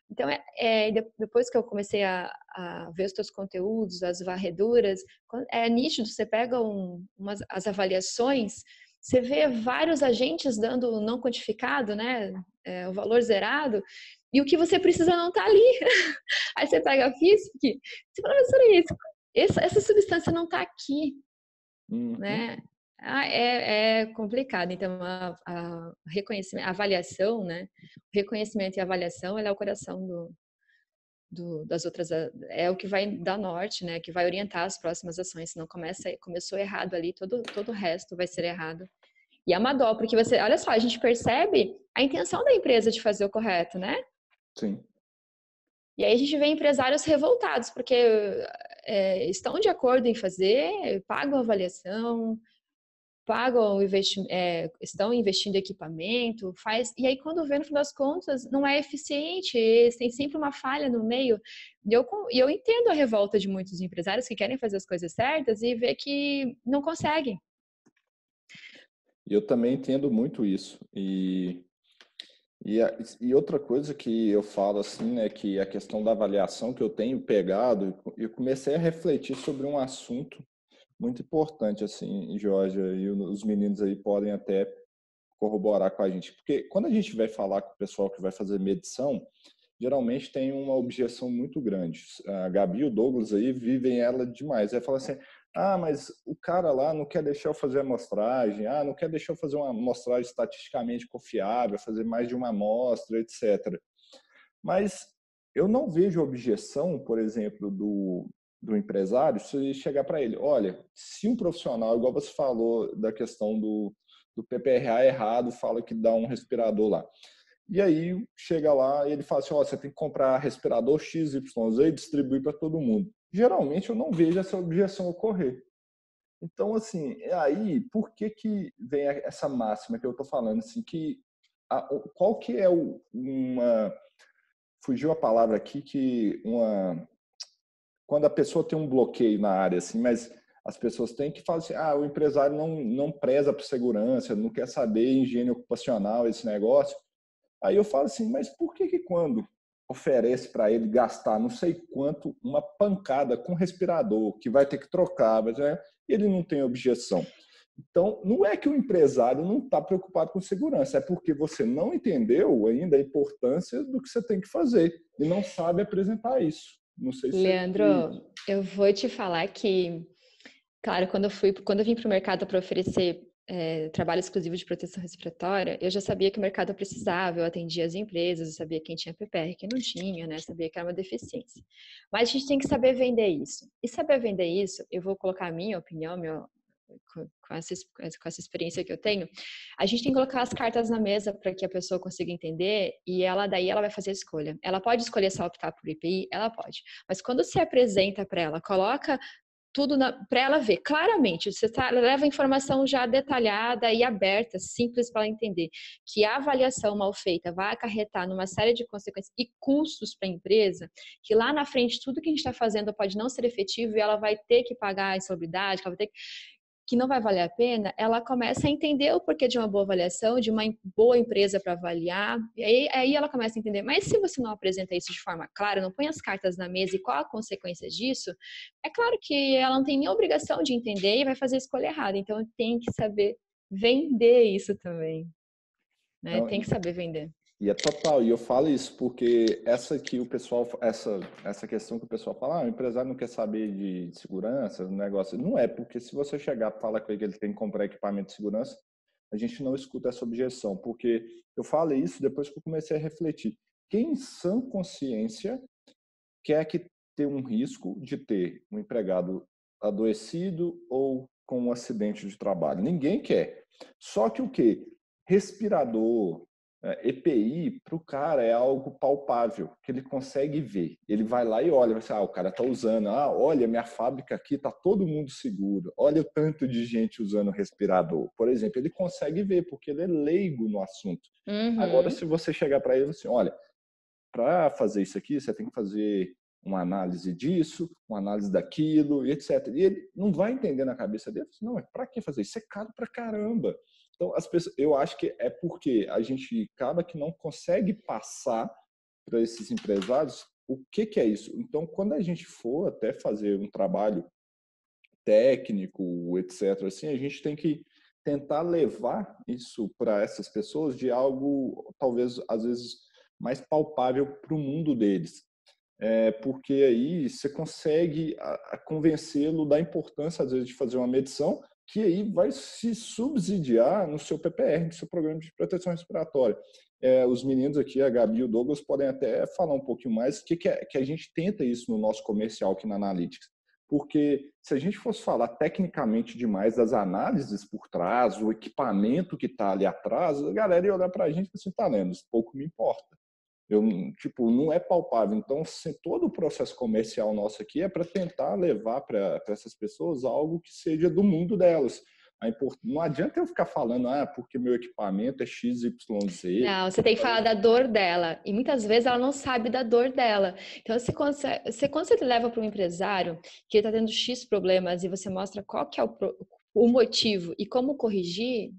Então, é, é, depois que eu comecei a, a ver os teus conteúdos, as varreduras, é nítido, você pega um, umas, as avaliações... Você vê vários agentes dando não quantificado, né? É, o valor zerado. E o que você precisa não tá ali. Aí você pega a FISPIC. Você fala, professor, essa, essa substância não tá aqui. Uhum. Né? Ah, é, é complicado. Então, a, a, reconhecimento, a avaliação, né? O reconhecimento e a avaliação, ela é o coração do, do, das outras... É o que vai dar norte, né? Que vai orientar as próximas ações. Se não começa, começou errado ali, todo, todo o resto vai ser errado. E é uma dó, porque você, olha só, a gente percebe a intenção da empresa de fazer o correto, né? Sim. E aí a gente vê empresários revoltados, porque é, estão de acordo em fazer, pagam a avaliação, pagam o investi- é, estão investindo em equipamento, faz, e aí quando vê, no fim das contas, não é eficiente, tem sempre uma falha no meio. E eu, eu entendo a revolta de muitos empresários que querem fazer as coisas certas e ver que não conseguem. Eu também entendo muito isso. E, e, a, e outra coisa que eu falo, assim, né, que a questão da avaliação que eu tenho pegado, eu comecei a refletir sobre um assunto muito importante, assim, Giorgia, e os meninos aí podem até corroborar com a gente. Porque quando a gente vai falar com o pessoal que vai fazer medição, geralmente tem uma objeção muito grande. A Gabi e o Douglas aí vivem ela demais. Aí fala assim, Ah, mas o cara lá não quer deixar eu fazer amostragem, ah, não quer deixar eu fazer uma amostragem estatisticamente confiável, fazer mais de uma amostra, etcétera. Mas eu não vejo objeção, por exemplo, do, do empresário, se chegar para ele, olha, se um profissional, igual você falou da questão do, do P P R A errado, fala que dá um respirador lá. E aí chega lá e ele fala assim, ó, você tem que comprar respirador X Y Z e distribuir para todo mundo. Geralmente eu não vejo essa objeção ocorrer. Então, assim, aí, por que que vem essa máxima que eu estou falando? Assim, que a, qual que é o, uma... Fugiu a palavra aqui, que uma... Quando a pessoa tem um bloqueio na área, assim, mas as pessoas têm que falar assim, ah, o empresário não, não preza por segurança, não quer saber higiene ocupacional, esse negócio. Aí eu falo assim, mas por que que quando oferece para ele gastar não sei quanto, uma pancada com respirador, que vai ter que trocar, mas, né, ele não tem objeção. Então, não é que o empresário não está preocupado com segurança, é porque você não entendeu ainda a importância do que você tem que fazer e não sabe apresentar isso. Não sei se Leandro, é eu vou te falar que, claro, quando eu, fui, quando eu vim para o mercado para oferecer É, trabalho exclusivo de proteção respiratória, eu já sabia que o mercado precisava, eu atendia as empresas, eu sabia quem tinha P P R, quem não tinha, né? Sabia que era uma deficiência. Mas a gente tem que saber vender isso. E saber vender isso, eu vou colocar a minha opinião, meu, com, com, essa, com essa experiência que eu tenho, a gente tem que colocar as cartas na mesa para que a pessoa consiga entender e ela daí ela vai fazer a escolha. Ela pode escolher só optar por E P I, ela pode. Mas quando se apresenta para ela, coloca tudo para ela ver claramente, você tá, leva a informação já detalhada e aberta, simples para ela entender que a avaliação mal feita vai acarretar numa série de consequências e custos para a empresa, que lá na frente tudo que a gente está fazendo pode não ser efetivo e ela vai ter que pagar a insalubridade, que ela vai ter que... que não vai valer a pena, ela começa a entender o porquê de uma boa avaliação, de uma boa empresa para avaliar, e aí, aí ela começa a entender, mas se você não apresenta isso de forma clara, não põe as cartas na mesa e qual a consequência disso, é claro que ela não tem nem obrigação de entender e vai fazer a escolha errada, então tem que saber vender isso também, né? Não, tem que saber vender. E é total, e eu falo isso porque essa que o pessoal, essa, essa questão que o pessoal fala, ah, o empresário não quer saber de segurança, negócio, não é, porque se você chegar e falar com ele que ele tem que comprar equipamento de segurança, a gente não escuta essa objeção, porque eu falei isso depois que eu comecei a refletir. Quem em sã consciência quer que ter um risco de ter um empregado adoecido ou com um acidente de trabalho? Ninguém quer. Só que o quê? Respirador, E P I, para o cara é algo palpável, que ele consegue ver. Ele vai lá e olha, ah, o cara está usando, ah, olha, minha fábrica aqui está todo mundo seguro, olha o tanto de gente usando respirador. Por exemplo, ele consegue ver, porque ele é leigo no assunto. Uhum. Agora, se você chegar para ele assim, olha, para fazer isso aqui, você tem que fazer uma análise disso, uma análise daquilo, etcétera. E ele não vai entender na cabeça dele, não, é para que fazer isso? É caro para caramba. Então, as pessoas, eu acho que é porque a gente acaba que não consegue passar para esses empresários o que, que é isso. Então, quando a gente for até fazer um trabalho técnico, etcétera, assim, a gente tem que tentar levar isso para essas pessoas de algo, talvez, às vezes, mais palpável para o mundo deles. É, porque aí você consegue convencê-lo da importância, às vezes, de fazer uma medição que aí vai se subsidiar no seu P P R, no seu programa de proteção respiratória. É, os meninos aqui, a Gabi e o Douglas, podem até falar um pouquinho mais que, que, é, que a gente tenta isso no nosso comercial aqui na Analytics. Porque se a gente fosse falar tecnicamente demais das análises por trás, o equipamento que está ali atrás, a galera ia olhar para a gente e falar assim, tá lendo, pouco me importa. Eu, tipo, não é palpável. Então, assim, todo o processo comercial nosso aqui é para tentar levar para essas pessoas algo que seja do mundo delas. Não adianta eu ficar falando, ah, porque meu equipamento é X Y Z. Não, você tem que falar da dor dela. E muitas vezes ela não sabe da dor dela. Então, você, consegue, você quando você leva para um empresário que está tendo X problemas e você mostra qual que é o, o motivo e como corrigir,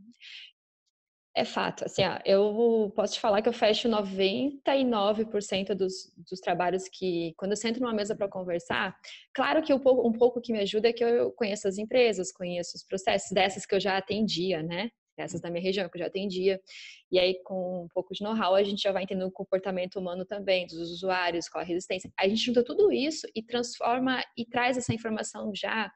é fato, assim, ó, eu posso te falar que eu fecho noventa e nove por cento dos, dos trabalhos que, quando eu sento numa mesa para conversar, claro que um pouco, um pouco que me ajuda é que eu conheço as empresas, conheço os processos dessas que eu já atendia, né? Dessas da minha região que eu já atendia. E aí, com um pouco de know-how, a gente já vai entendendo o comportamento humano também, dos usuários, qual a resistência. A gente junta tudo isso e transforma e traz essa informação já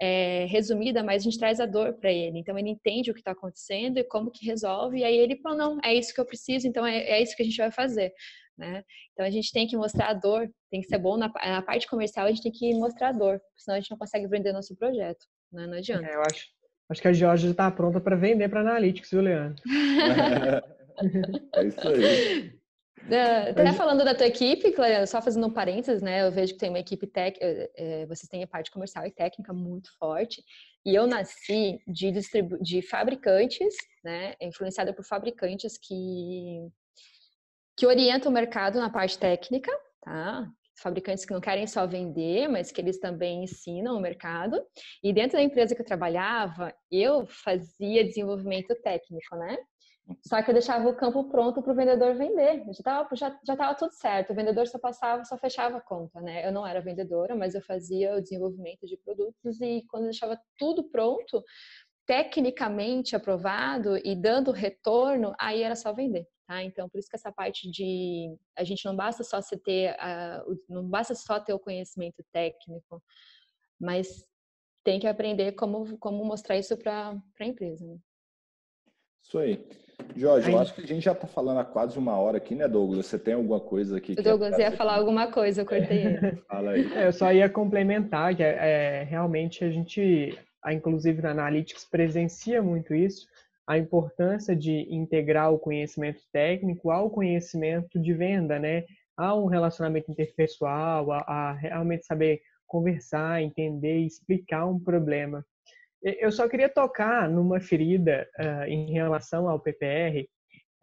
é, resumida, mas a gente traz a dor para ele. Então, ele entende o que está acontecendo e como que resolve. E aí ele fala, não, é isso que eu preciso, então é, é isso que a gente vai fazer. Né? Então, a gente tem que mostrar a dor, tem que ser bom. Na, na parte comercial, a gente tem que mostrar a dor, senão a gente não consegue vender nosso projeto. Né? Não adianta. É, eu acho, acho que a Giorgia está pronta para vender para Analytics, viu, Leandro? É isso aí. Até falando da tua equipe, Clariana, só fazendo um parênteses, né? Eu vejo que tem uma equipe técnica, vocês têm a parte comercial e técnica muito forte. E eu nasci de, distribu de fabricantes, né? Influenciada por fabricantes que, que orientam o mercado na parte técnica, tá? Fabricantes que não querem só vender, mas que eles também ensinam o mercado. E dentro da empresa que eu trabalhava, eu fazia desenvolvimento técnico, né? Só que eu deixava o campo pronto para o vendedor vender. Já estava já, já tava tudo certo. O vendedor só passava, só fechava a conta, né? Eu não era vendedora, mas eu fazia o desenvolvimento de produtos e quando eu deixava tudo pronto, tecnicamente aprovado e dando retorno, aí era só vender, tá? Então, por isso que essa parte de... A gente não basta só se ter... A, não basta só ter o conhecimento técnico, mas tem que aprender como, como mostrar isso para a empresa, né? Isso aí. Jorge, eu acho que a gente já está falando há quase uma hora aqui, né, Douglas? Você tem alguma coisa aqui? O Douglas ia falar alguma coisa, eu cortei ele. Fala aí. É, eu só ia complementar que é, é, realmente a gente, inclusive na Analytics, presencia muito isso, a importância de integrar o conhecimento técnico ao conhecimento de venda, né? Há um relacionamento interpessoal, a, a realmente saber conversar, entender e explicar um problema. Eu só queria tocar numa ferida uh, em relação ao P P R,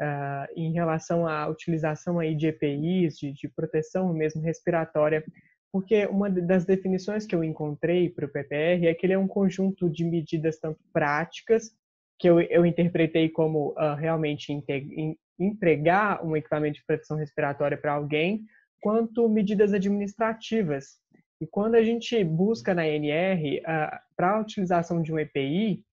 uh, em relação à utilização aí de E P Is, de, de proteção mesmo respiratória, porque uma das definições que eu encontrei para o P P R é que ele é um conjunto de medidas tanto práticas, que eu, eu interpretei como uh, realmente in, entregar um equipamento de proteção respiratória para alguém, quanto medidas administrativas. E quando a gente busca na N R, uh, para a utilização de um E P I,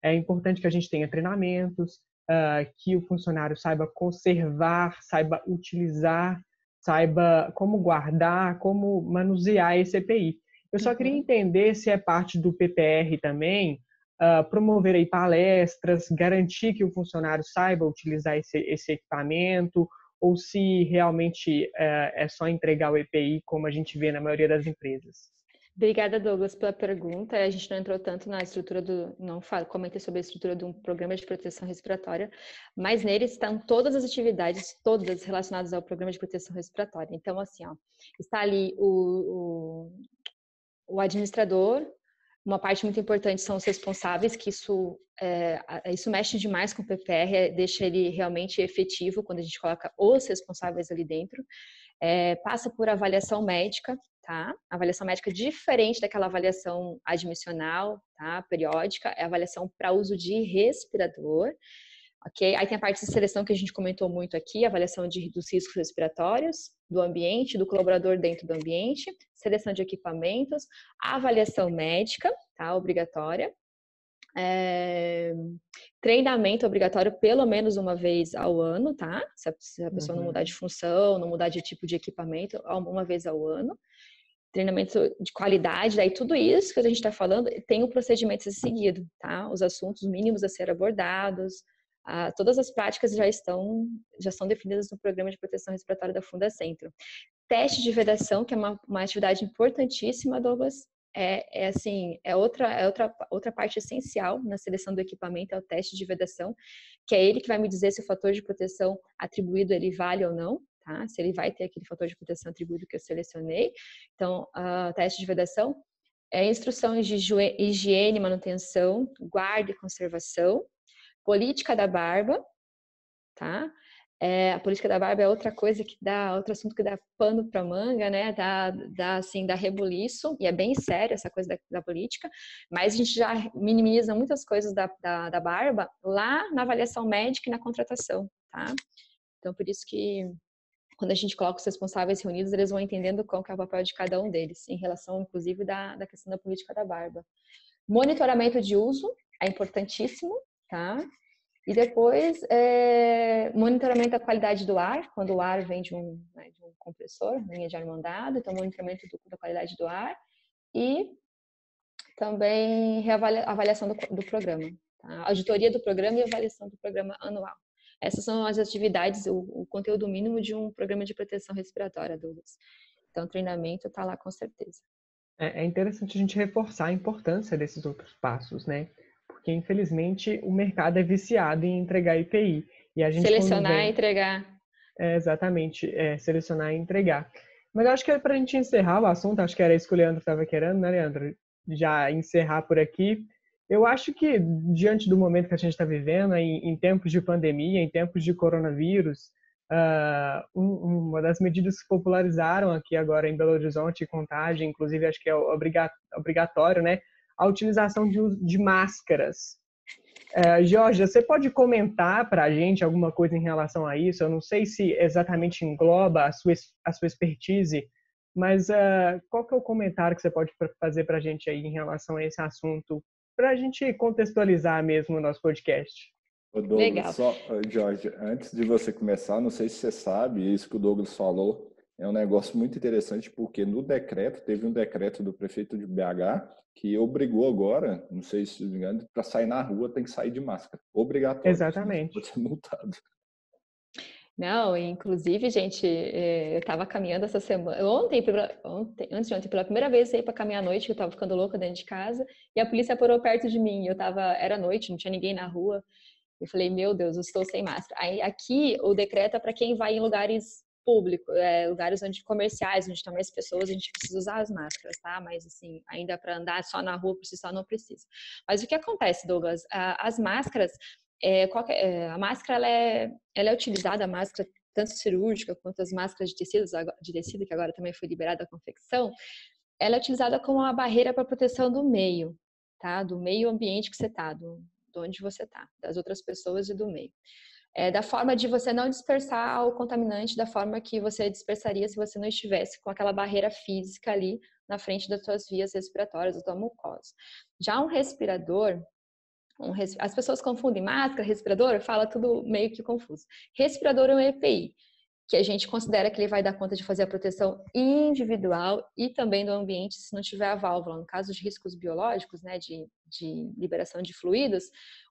é importante que a gente tenha treinamentos, uh, que o funcionário saiba conservar, saiba utilizar, saiba como guardar, como manusear esse E P I. Eu só queria entender se é parte do P P R também, uh, promover aí palestras, garantir que o funcionário saiba utilizar esse, esse equipamento, ou se realmente é, é só entregar o E P I, como a gente vê na maioria das empresas? Obrigada, Douglas, pela pergunta. A gente não entrou tanto na estrutura do... Não falo, comentei sobre a estrutura de um programa de proteção respiratória, mas nele estão todas as atividades, todas relacionadas ao programa de proteção respiratória. Então, assim, ó, está ali o, o, o administrador. Uma parte muito importante são os responsáveis, que isso, é, isso mexe demais com o P P R, deixa ele realmente efetivo quando a gente coloca os responsáveis ali dentro. É, passa por avaliação médica, tá? Avaliação médica diferente daquela avaliação admissional, tá? Periódica, é avaliação para uso de respirador. Okay? Aí tem a parte de seleção que a gente comentou muito aqui, avaliação de, dos riscos respiratórios, do ambiente, do colaborador dentro do ambiente, seleção de equipamentos, avaliação médica, tá, obrigatória, é, treinamento obrigatório pelo menos uma vez ao ano, tá? Se a, se a pessoa uhum. não mudar de função, não mudar de tipo de equipamento, uma vez ao ano. Treinamento de qualidade, daí tudo isso que a gente está falando tem um procedimento a ser seguido, tá? Os assuntos mínimos a ser abordados. Ah, todas as práticas já estão já são definidas no Programa de Proteção Respiratória da Fundacentro. Teste de vedação, que é uma, uma atividade importantíssima, Douglas, é, é assim, é outra é outra outra parte essencial na seleção do equipamento, é o teste de vedação, que é ele que vai me dizer se o fator de proteção atribuído ele vale ou não, tá? Se ele vai ter aquele fator de proteção atribuído que eu selecionei. Então, ah, teste de vedação é instrução de higiene, manutenção, guarda e conservação. Política da barba, tá? É, a política da barba é outra coisa que dá, outro assunto que dá pano pra manga, né? Dá, dá assim, dá rebuliço, e é bem sério essa coisa da, da política, mas a gente já minimiza muitas coisas da, da, da barba lá na avaliação médica e na contratação, tá? Então, por isso que quando a gente coloca os responsáveis reunidos, eles vão entendendo qual que é o papel de cada um deles, em relação, inclusive, da, da questão da política da barba. Monitoramento de uso é importantíssimo, tá? E depois, é, monitoramento da qualidade do ar, quando o ar vem de um, né, de um compressor, linha de ar mandado, então monitoramento do, da qualidade do ar. E também reavalia, avaliação do, do programa, tá? Auditoria do programa e avaliação do programa anual. Essas são as atividades, o, o conteúdo mínimo de um programa de proteção respiratória, Douglas. Então, treinamento está lá com certeza. É interessante a gente reforçar a importância desses outros passos, né? Porque, infelizmente, o mercado é viciado em entregar E P I. E a gente selecionar vem... e entregar. É, exatamente, é, selecionar e entregar. Mas eu acho que para a gente encerrar o assunto, acho que era isso que o Leandro estava querendo, né, Leandro? Já encerrar por aqui. Eu acho que, diante do momento que a gente está vivendo, em, em tempos de pandemia, em tempos de coronavírus, uh, um, uma das medidas que popularizaram aqui agora em Belo Horizonte, contagem, inclusive acho que é obrigatório, né, a utilização de, de máscaras. Uh, Giorgia, você pode comentar para a gente alguma coisa em relação a isso? Eu não sei se exatamente engloba a sua, a sua expertise, mas uh, qual que é o comentário que você pode fazer para a gente aí em relação a esse assunto, para a gente contextualizar mesmo o nosso podcast? O Douglas, legal. Só, Giorgia, antes de você começar, não sei se você sabe, isso que o Douglas falou é um negócio muito interessante, porque no decreto, teve um decreto do prefeito de B H que obrigou agora, não sei se me engano, para sair na rua tem que sair de máscara. Obrigatório. Exatamente. Pode ser multado. Não, inclusive, gente, eu estava caminhando essa semana, ontem, ontem, antes de ontem, pela primeira vez saí para caminhar à noite, eu estava ficando louca dentro de casa, e a polícia parou perto de mim, eu estava, era noite, não tinha ninguém na rua, eu falei, meu Deus, eu estou sem máscara. Aí, aqui, o decreto é para quem vai em lugares públicos, é, lugares onde comerciais, onde tem mais pessoas, a gente precisa usar as máscaras, tá? Mas, assim, ainda para andar só na rua, por si só, não precisa. Mas o que acontece, Douglas? As máscaras... É, qualquer, é, a máscara ela é, ela é utilizada, a máscara tanto cirúrgica quanto as máscaras de tecido, de tecido que agora também foi liberada a confecção, ela é utilizada como uma barreira para proteção do meio, tá? Do meio ambiente que você está, do, do onde você está, das outras pessoas e do meio. É, da forma de você não dispersar o contaminante da forma que você dispersaria se você não estivesse com aquela barreira física ali na frente das suas vias respiratórias, da sua mucosa. Já um respirador... As pessoas confundem máscara, respirador, fala tudo meio que confuso. Respirador é um E P I, que a gente considera que ele vai dar conta de fazer a proteção individual e também do ambiente se não tiver a válvula. No caso de riscos biológicos, né, de, de liberação de fluidos,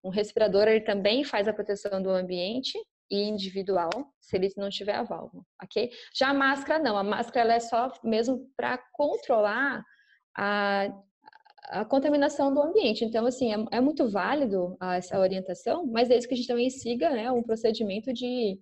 um respirador ele também faz a proteção do ambiente e individual se ele não tiver a válvula, ok? Já a máscara não, a máscara ela é só mesmo para controlar a... a contaminação do ambiente. Então, assim, é, é muito válido essa orientação, mas desde que a gente também siga, né, um procedimento de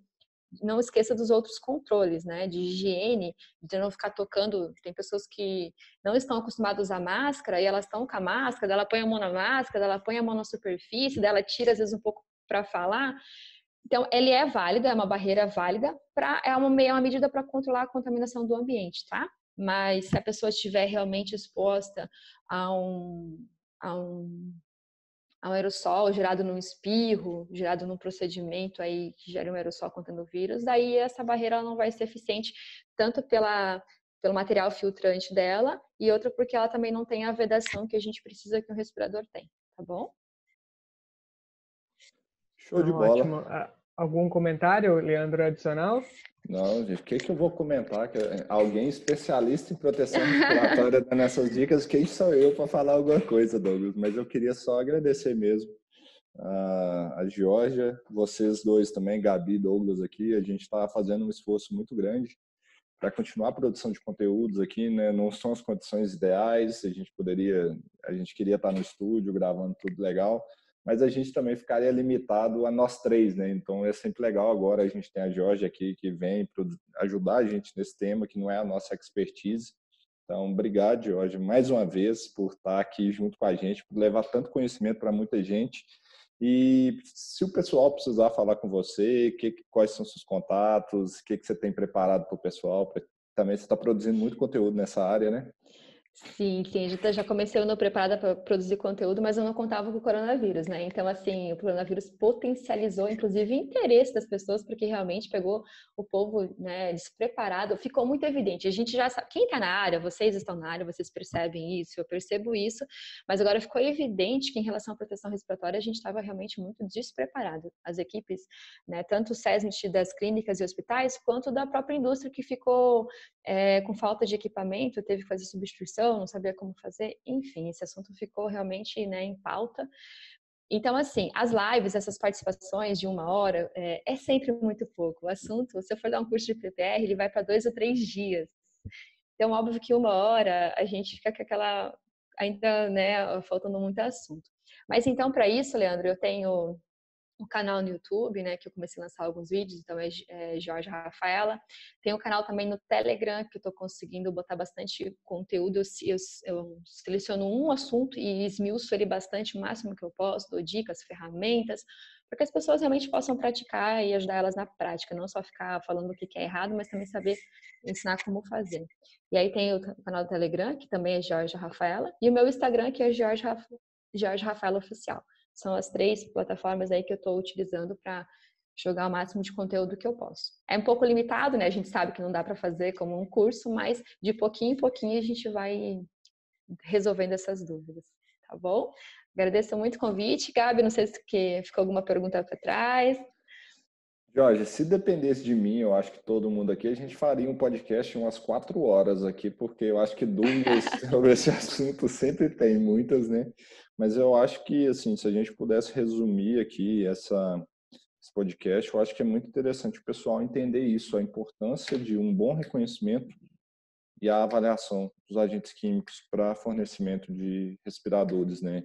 não esqueça dos outros controles, né, de higiene, de não ficar tocando. Tem pessoas que não estão acostumadas a usar máscara e elas estão com a máscara, ela põe a mão na máscara, ela põe a mão na superfície, ela tira às vezes um pouco para falar. Então, ele é válido, é uma barreira válida, pra, é, uma, é uma medida para controlar a contaminação do ambiente, tá? Mas se a pessoa estiver realmente exposta a um, a um, a um aerossol gerado num espirro, gerado num procedimento aí que gera um aerossol contendo vírus, daí essa barreira não vai ser eficiente tanto pela, pelo material filtrante dela e outra porque ela também não tem a vedação que a gente precisa que o respirador tem, tá bom? Show de bola. Ótimo. Algum comentário, Leandro, adicional? Não, gente, o que, que eu vou comentar? Que alguém especialista em proteção respiratória dá nessas dicas, quem sou eu para falar alguma coisa, Douglas? Mas eu queria só agradecer mesmo a, a Giorgia, vocês dois também, Gabi e Douglas aqui. A gente está fazendo um esforço muito grande para continuar a produção de conteúdos aqui, né? Não são as condições ideais, a gente poderia, a gente queria estar no estúdio gravando tudo legal, mas a gente também ficaria limitado a nós três, né? Então é sempre legal agora a gente tem a Giorgia aqui que vem ajudar a gente nesse tema que não é a nossa expertise. Então, obrigado, Giorgia, mais uma vez por estar aqui junto com a gente, por levar tanto conhecimento para muita gente. E se o pessoal precisar falar com você, que, quais são seus contatos, o que, que você tem preparado para o pessoal? Também você está produzindo muito conteúdo nessa área, né? Sim, sim, eu já comecei eu preparada para produzir conteúdo, mas eu não contava com o coronavírus, né? Então, assim, o coronavírus potencializou, inclusive, o interesse das pessoas, porque realmente pegou o povo, né, despreparado, ficou muito evidente. A gente já sabe, quem está na área, vocês estão na área, vocês percebem isso, eu percebo isso, mas agora ficou evidente que em relação à proteção respiratória a gente estava realmente muito despreparado. As equipes, né, tanto o SESMIT das clínicas e hospitais, quanto da própria indústria que ficou é, com falta de equipamento, teve que fazer substituição, documentação, não sabia como fazer, enfim, esse assunto ficou realmente, né, em pauta. Então, assim, as lives, essas participações de uma hora, é, é sempre muito pouco. O assunto, se eu for dar um curso de P P R, ele vai para dois ou três dias. Então, óbvio que uma hora a gente fica com aquela, ainda, né, faltando muito assunto. Mas então, para isso, Leandro, eu tenho o canal no YouTube, né, que eu comecei a lançar alguns vídeos, então é, é Giorgia Rafaela. Tem o canal também no Telegram, que eu tô conseguindo botar bastante conteúdo. Eu, eu seleciono um assunto e esmiuço ele bastante, o máximo que eu posso, dou dicas, ferramentas, para que as pessoas realmente possam praticar e ajudar elas na prática, não só ficar falando o que é errado, mas também saber ensinar como fazer. E aí tem o canal do Telegram, que também é Giorgia Rafaela, e o meu Instagram, que é Giorgia, Giorgia Rafaela Oficial. São as três plataformas aí que eu estou utilizando para jogar o máximo de conteúdo que eu posso. É um pouco limitado, né? A gente sabe que não dá para fazer como um curso, mas de pouquinho em pouquinho a gente vai resolvendo essas dúvidas, tá bom? Agradeço muito o convite. Gabi, não sei se ficou alguma pergunta para trás. Jorge, se dependesse de mim, eu acho que todo mundo aqui, a gente faria um podcast umas quatro horas aqui, porque eu acho que dúvidas sobre esse assunto sempre tem muitas, né? Mas eu acho que, assim, se a gente pudesse resumir aqui essa, esse podcast, eu acho que é muito interessante o pessoal entender isso, a importância de um bom reconhecimento e a avaliação dos agentes químicos para fornecimento de respiradores, né?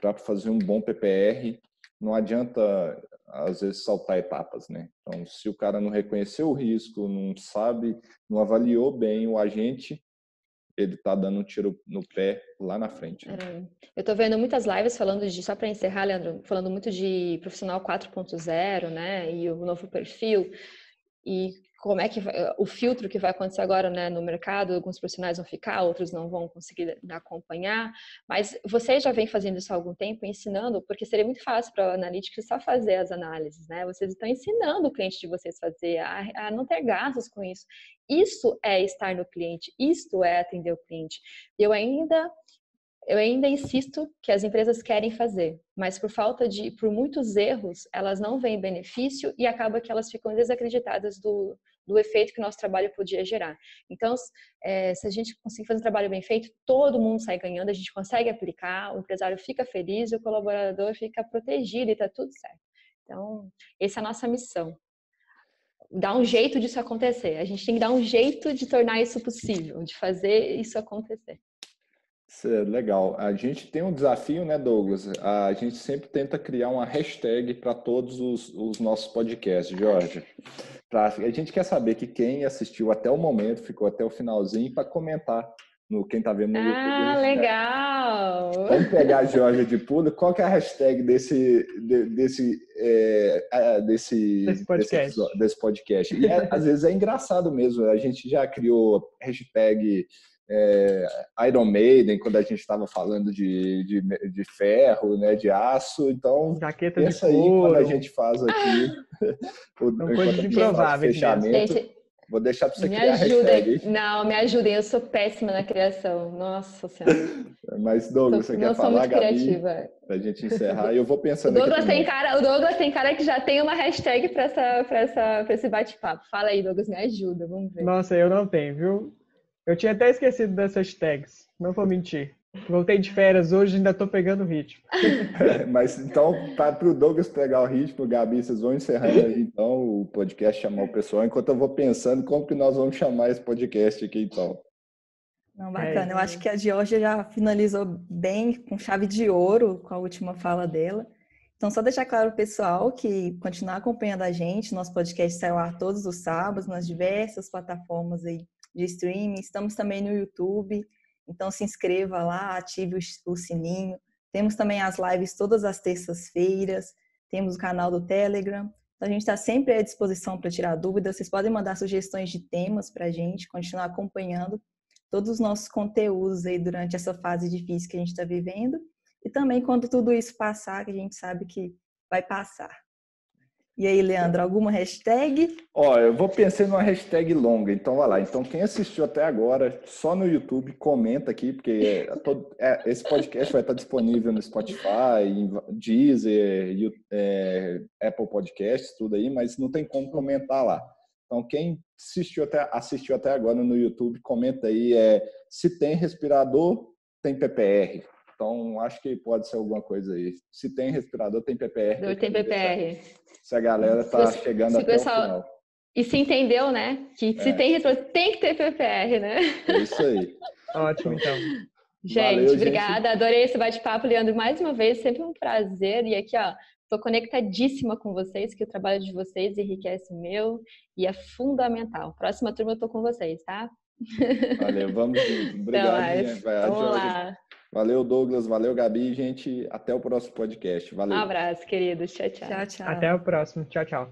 Para fazer um bom P P R, não adianta, às vezes, saltar etapas, né? Então, se o cara não reconheceu o risco, não sabe, não avaliou bem o agente, ele tá dando um tiro no pé lá na frente. Né? É. Eu tô vendo muitas lives falando de, só para encerrar, Leandro, falando muito de profissional quatro ponto zero, né? E o novo perfil. E como é que vai, o filtro que vai acontecer agora, né, no mercado, alguns profissionais vão ficar, outros não vão conseguir acompanhar, mas você já vem fazendo isso há algum tempo, ensinando, porque seria muito fácil para o Analytics só fazer as análises, né? Vocês estão ensinando o cliente de vocês fazer, a, a não ter gastos com isso. Isso é estar no cliente, isto é atender o cliente. Eu ainda... Eu ainda insisto que as empresas querem fazer, mas por falta de, por muitos erros, elas não veem benefício e acaba que elas ficam desacreditadas do, do efeito que o nosso trabalho podia gerar. Então, é, se a gente conseguir fazer um trabalho bem feito, todo mundo sai ganhando, a gente consegue aplicar, o empresário fica feliz e o colaborador fica protegido e está tudo certo. Então, essa é a nossa missão. Dar um jeito disso acontecer. A gente tem que dar um jeito de tornar isso possível, de fazer isso acontecer. Isso é legal. A gente tem um desafio, né, Douglas? A gente sempre tenta criar uma hashtag para todos os, os nossos podcasts, Jorge. Pra, a gente quer saber que quem assistiu até o momento, ficou até o finalzinho, para comentar no quem está vendo no ah, YouTube. Ah, legal! Né? Vamos pegar a Jorge de Pulo. Qual que é a hashtag desse, de, desse, é, desse, desse, podcast. desse, desse podcast? E é, às vezes é engraçado mesmo. A gente já criou hashtag... É, Iron Maiden, quando a gente estava falando de, de, de ferro, né, de aço, então jaqueta de couro. Aí quando a gente faz aqui o, não, coisa improvável, fechamento, gente, vou deixar para você me criar ajudem. Não, me ajudem, eu sou péssima na criação, nossa senhora. Mas Douglas, sou, você quer falar, Gabi? Para a gente encerrar, eu vou pensando. O Douglas, tem cara, o Douglas tem cara que já tem uma hashtag para essa, pra essa, pra esse bate-papo. Fala aí, Douglas, me ajuda, vamos ver. Nossa, eu não tenho, viu? Eu tinha até esquecido dessas tags, não vou mentir. Voltei de férias hoje, ainda estou pegando o ritmo. Mas então, para o Douglas pegar o ritmo, Gabi, vocês vão encerrando aí, então, o podcast, chamar o pessoal, enquanto eu vou pensando como que nós vamos chamar esse podcast aqui, então. Não, bacana, eu acho que a Giorgia já finalizou bem, com chave de ouro, com a última fala dela. Então, só deixar claro o pessoal que continuar acompanhando a gente, nosso podcast sai ao ar todos os sábados, nas diversas plataformas aí de streaming, estamos também no YouTube, então se inscreva lá, ative o sininho. Temos também as lives todas as terças-feiras, temos o canal do Telegram, então a gente está sempre à disposição para tirar dúvidas, vocês podem mandar sugestões de temas para a gente, continuar acompanhando todos os nossos conteúdos aí durante essa fase difícil que a gente está vivendo, e também quando tudo isso passar, que a gente sabe que vai passar. E aí, Leandro, alguma hashtag? Ó, eu vou pensar numa hashtag longa, então vai lá. Então, quem assistiu até agora, só no YouTube, comenta aqui, porque é todo, é, esse podcast vai estar disponível no Spotify, Deezer, é, Apple Podcasts, tudo aí, mas não tem como comentar lá. Então, quem assistiu até, assistiu até agora no YouTube, comenta aí é, se tem respirador, tem P P R. Então, acho que pode ser alguma coisa aí. Se tem respirador, tem P P R. Tem P P R. Se a galera está chegando até o final. E se entendeu, né? Que se tem respirador, tem que ter P P R, né? É isso aí. Ótimo, então. Gente, valeu, obrigada. Gente. Adorei esse bate-papo, Leandro. Mais uma vez, sempre um prazer. E aqui, ó, estou conectadíssima com vocês, que o trabalho de vocês enriquece o meu e é fundamental. Próxima turma eu estou com vocês, tá? Valeu, vamos junto. Obrigado, então, gente. Vamos lá. Valeu, Douglas. Valeu, Gabi. Gente, até o próximo podcast. Valeu. Um abraço, queridos. Tchau, tchau. Tchau, tchau. Até o próximo. Tchau, tchau.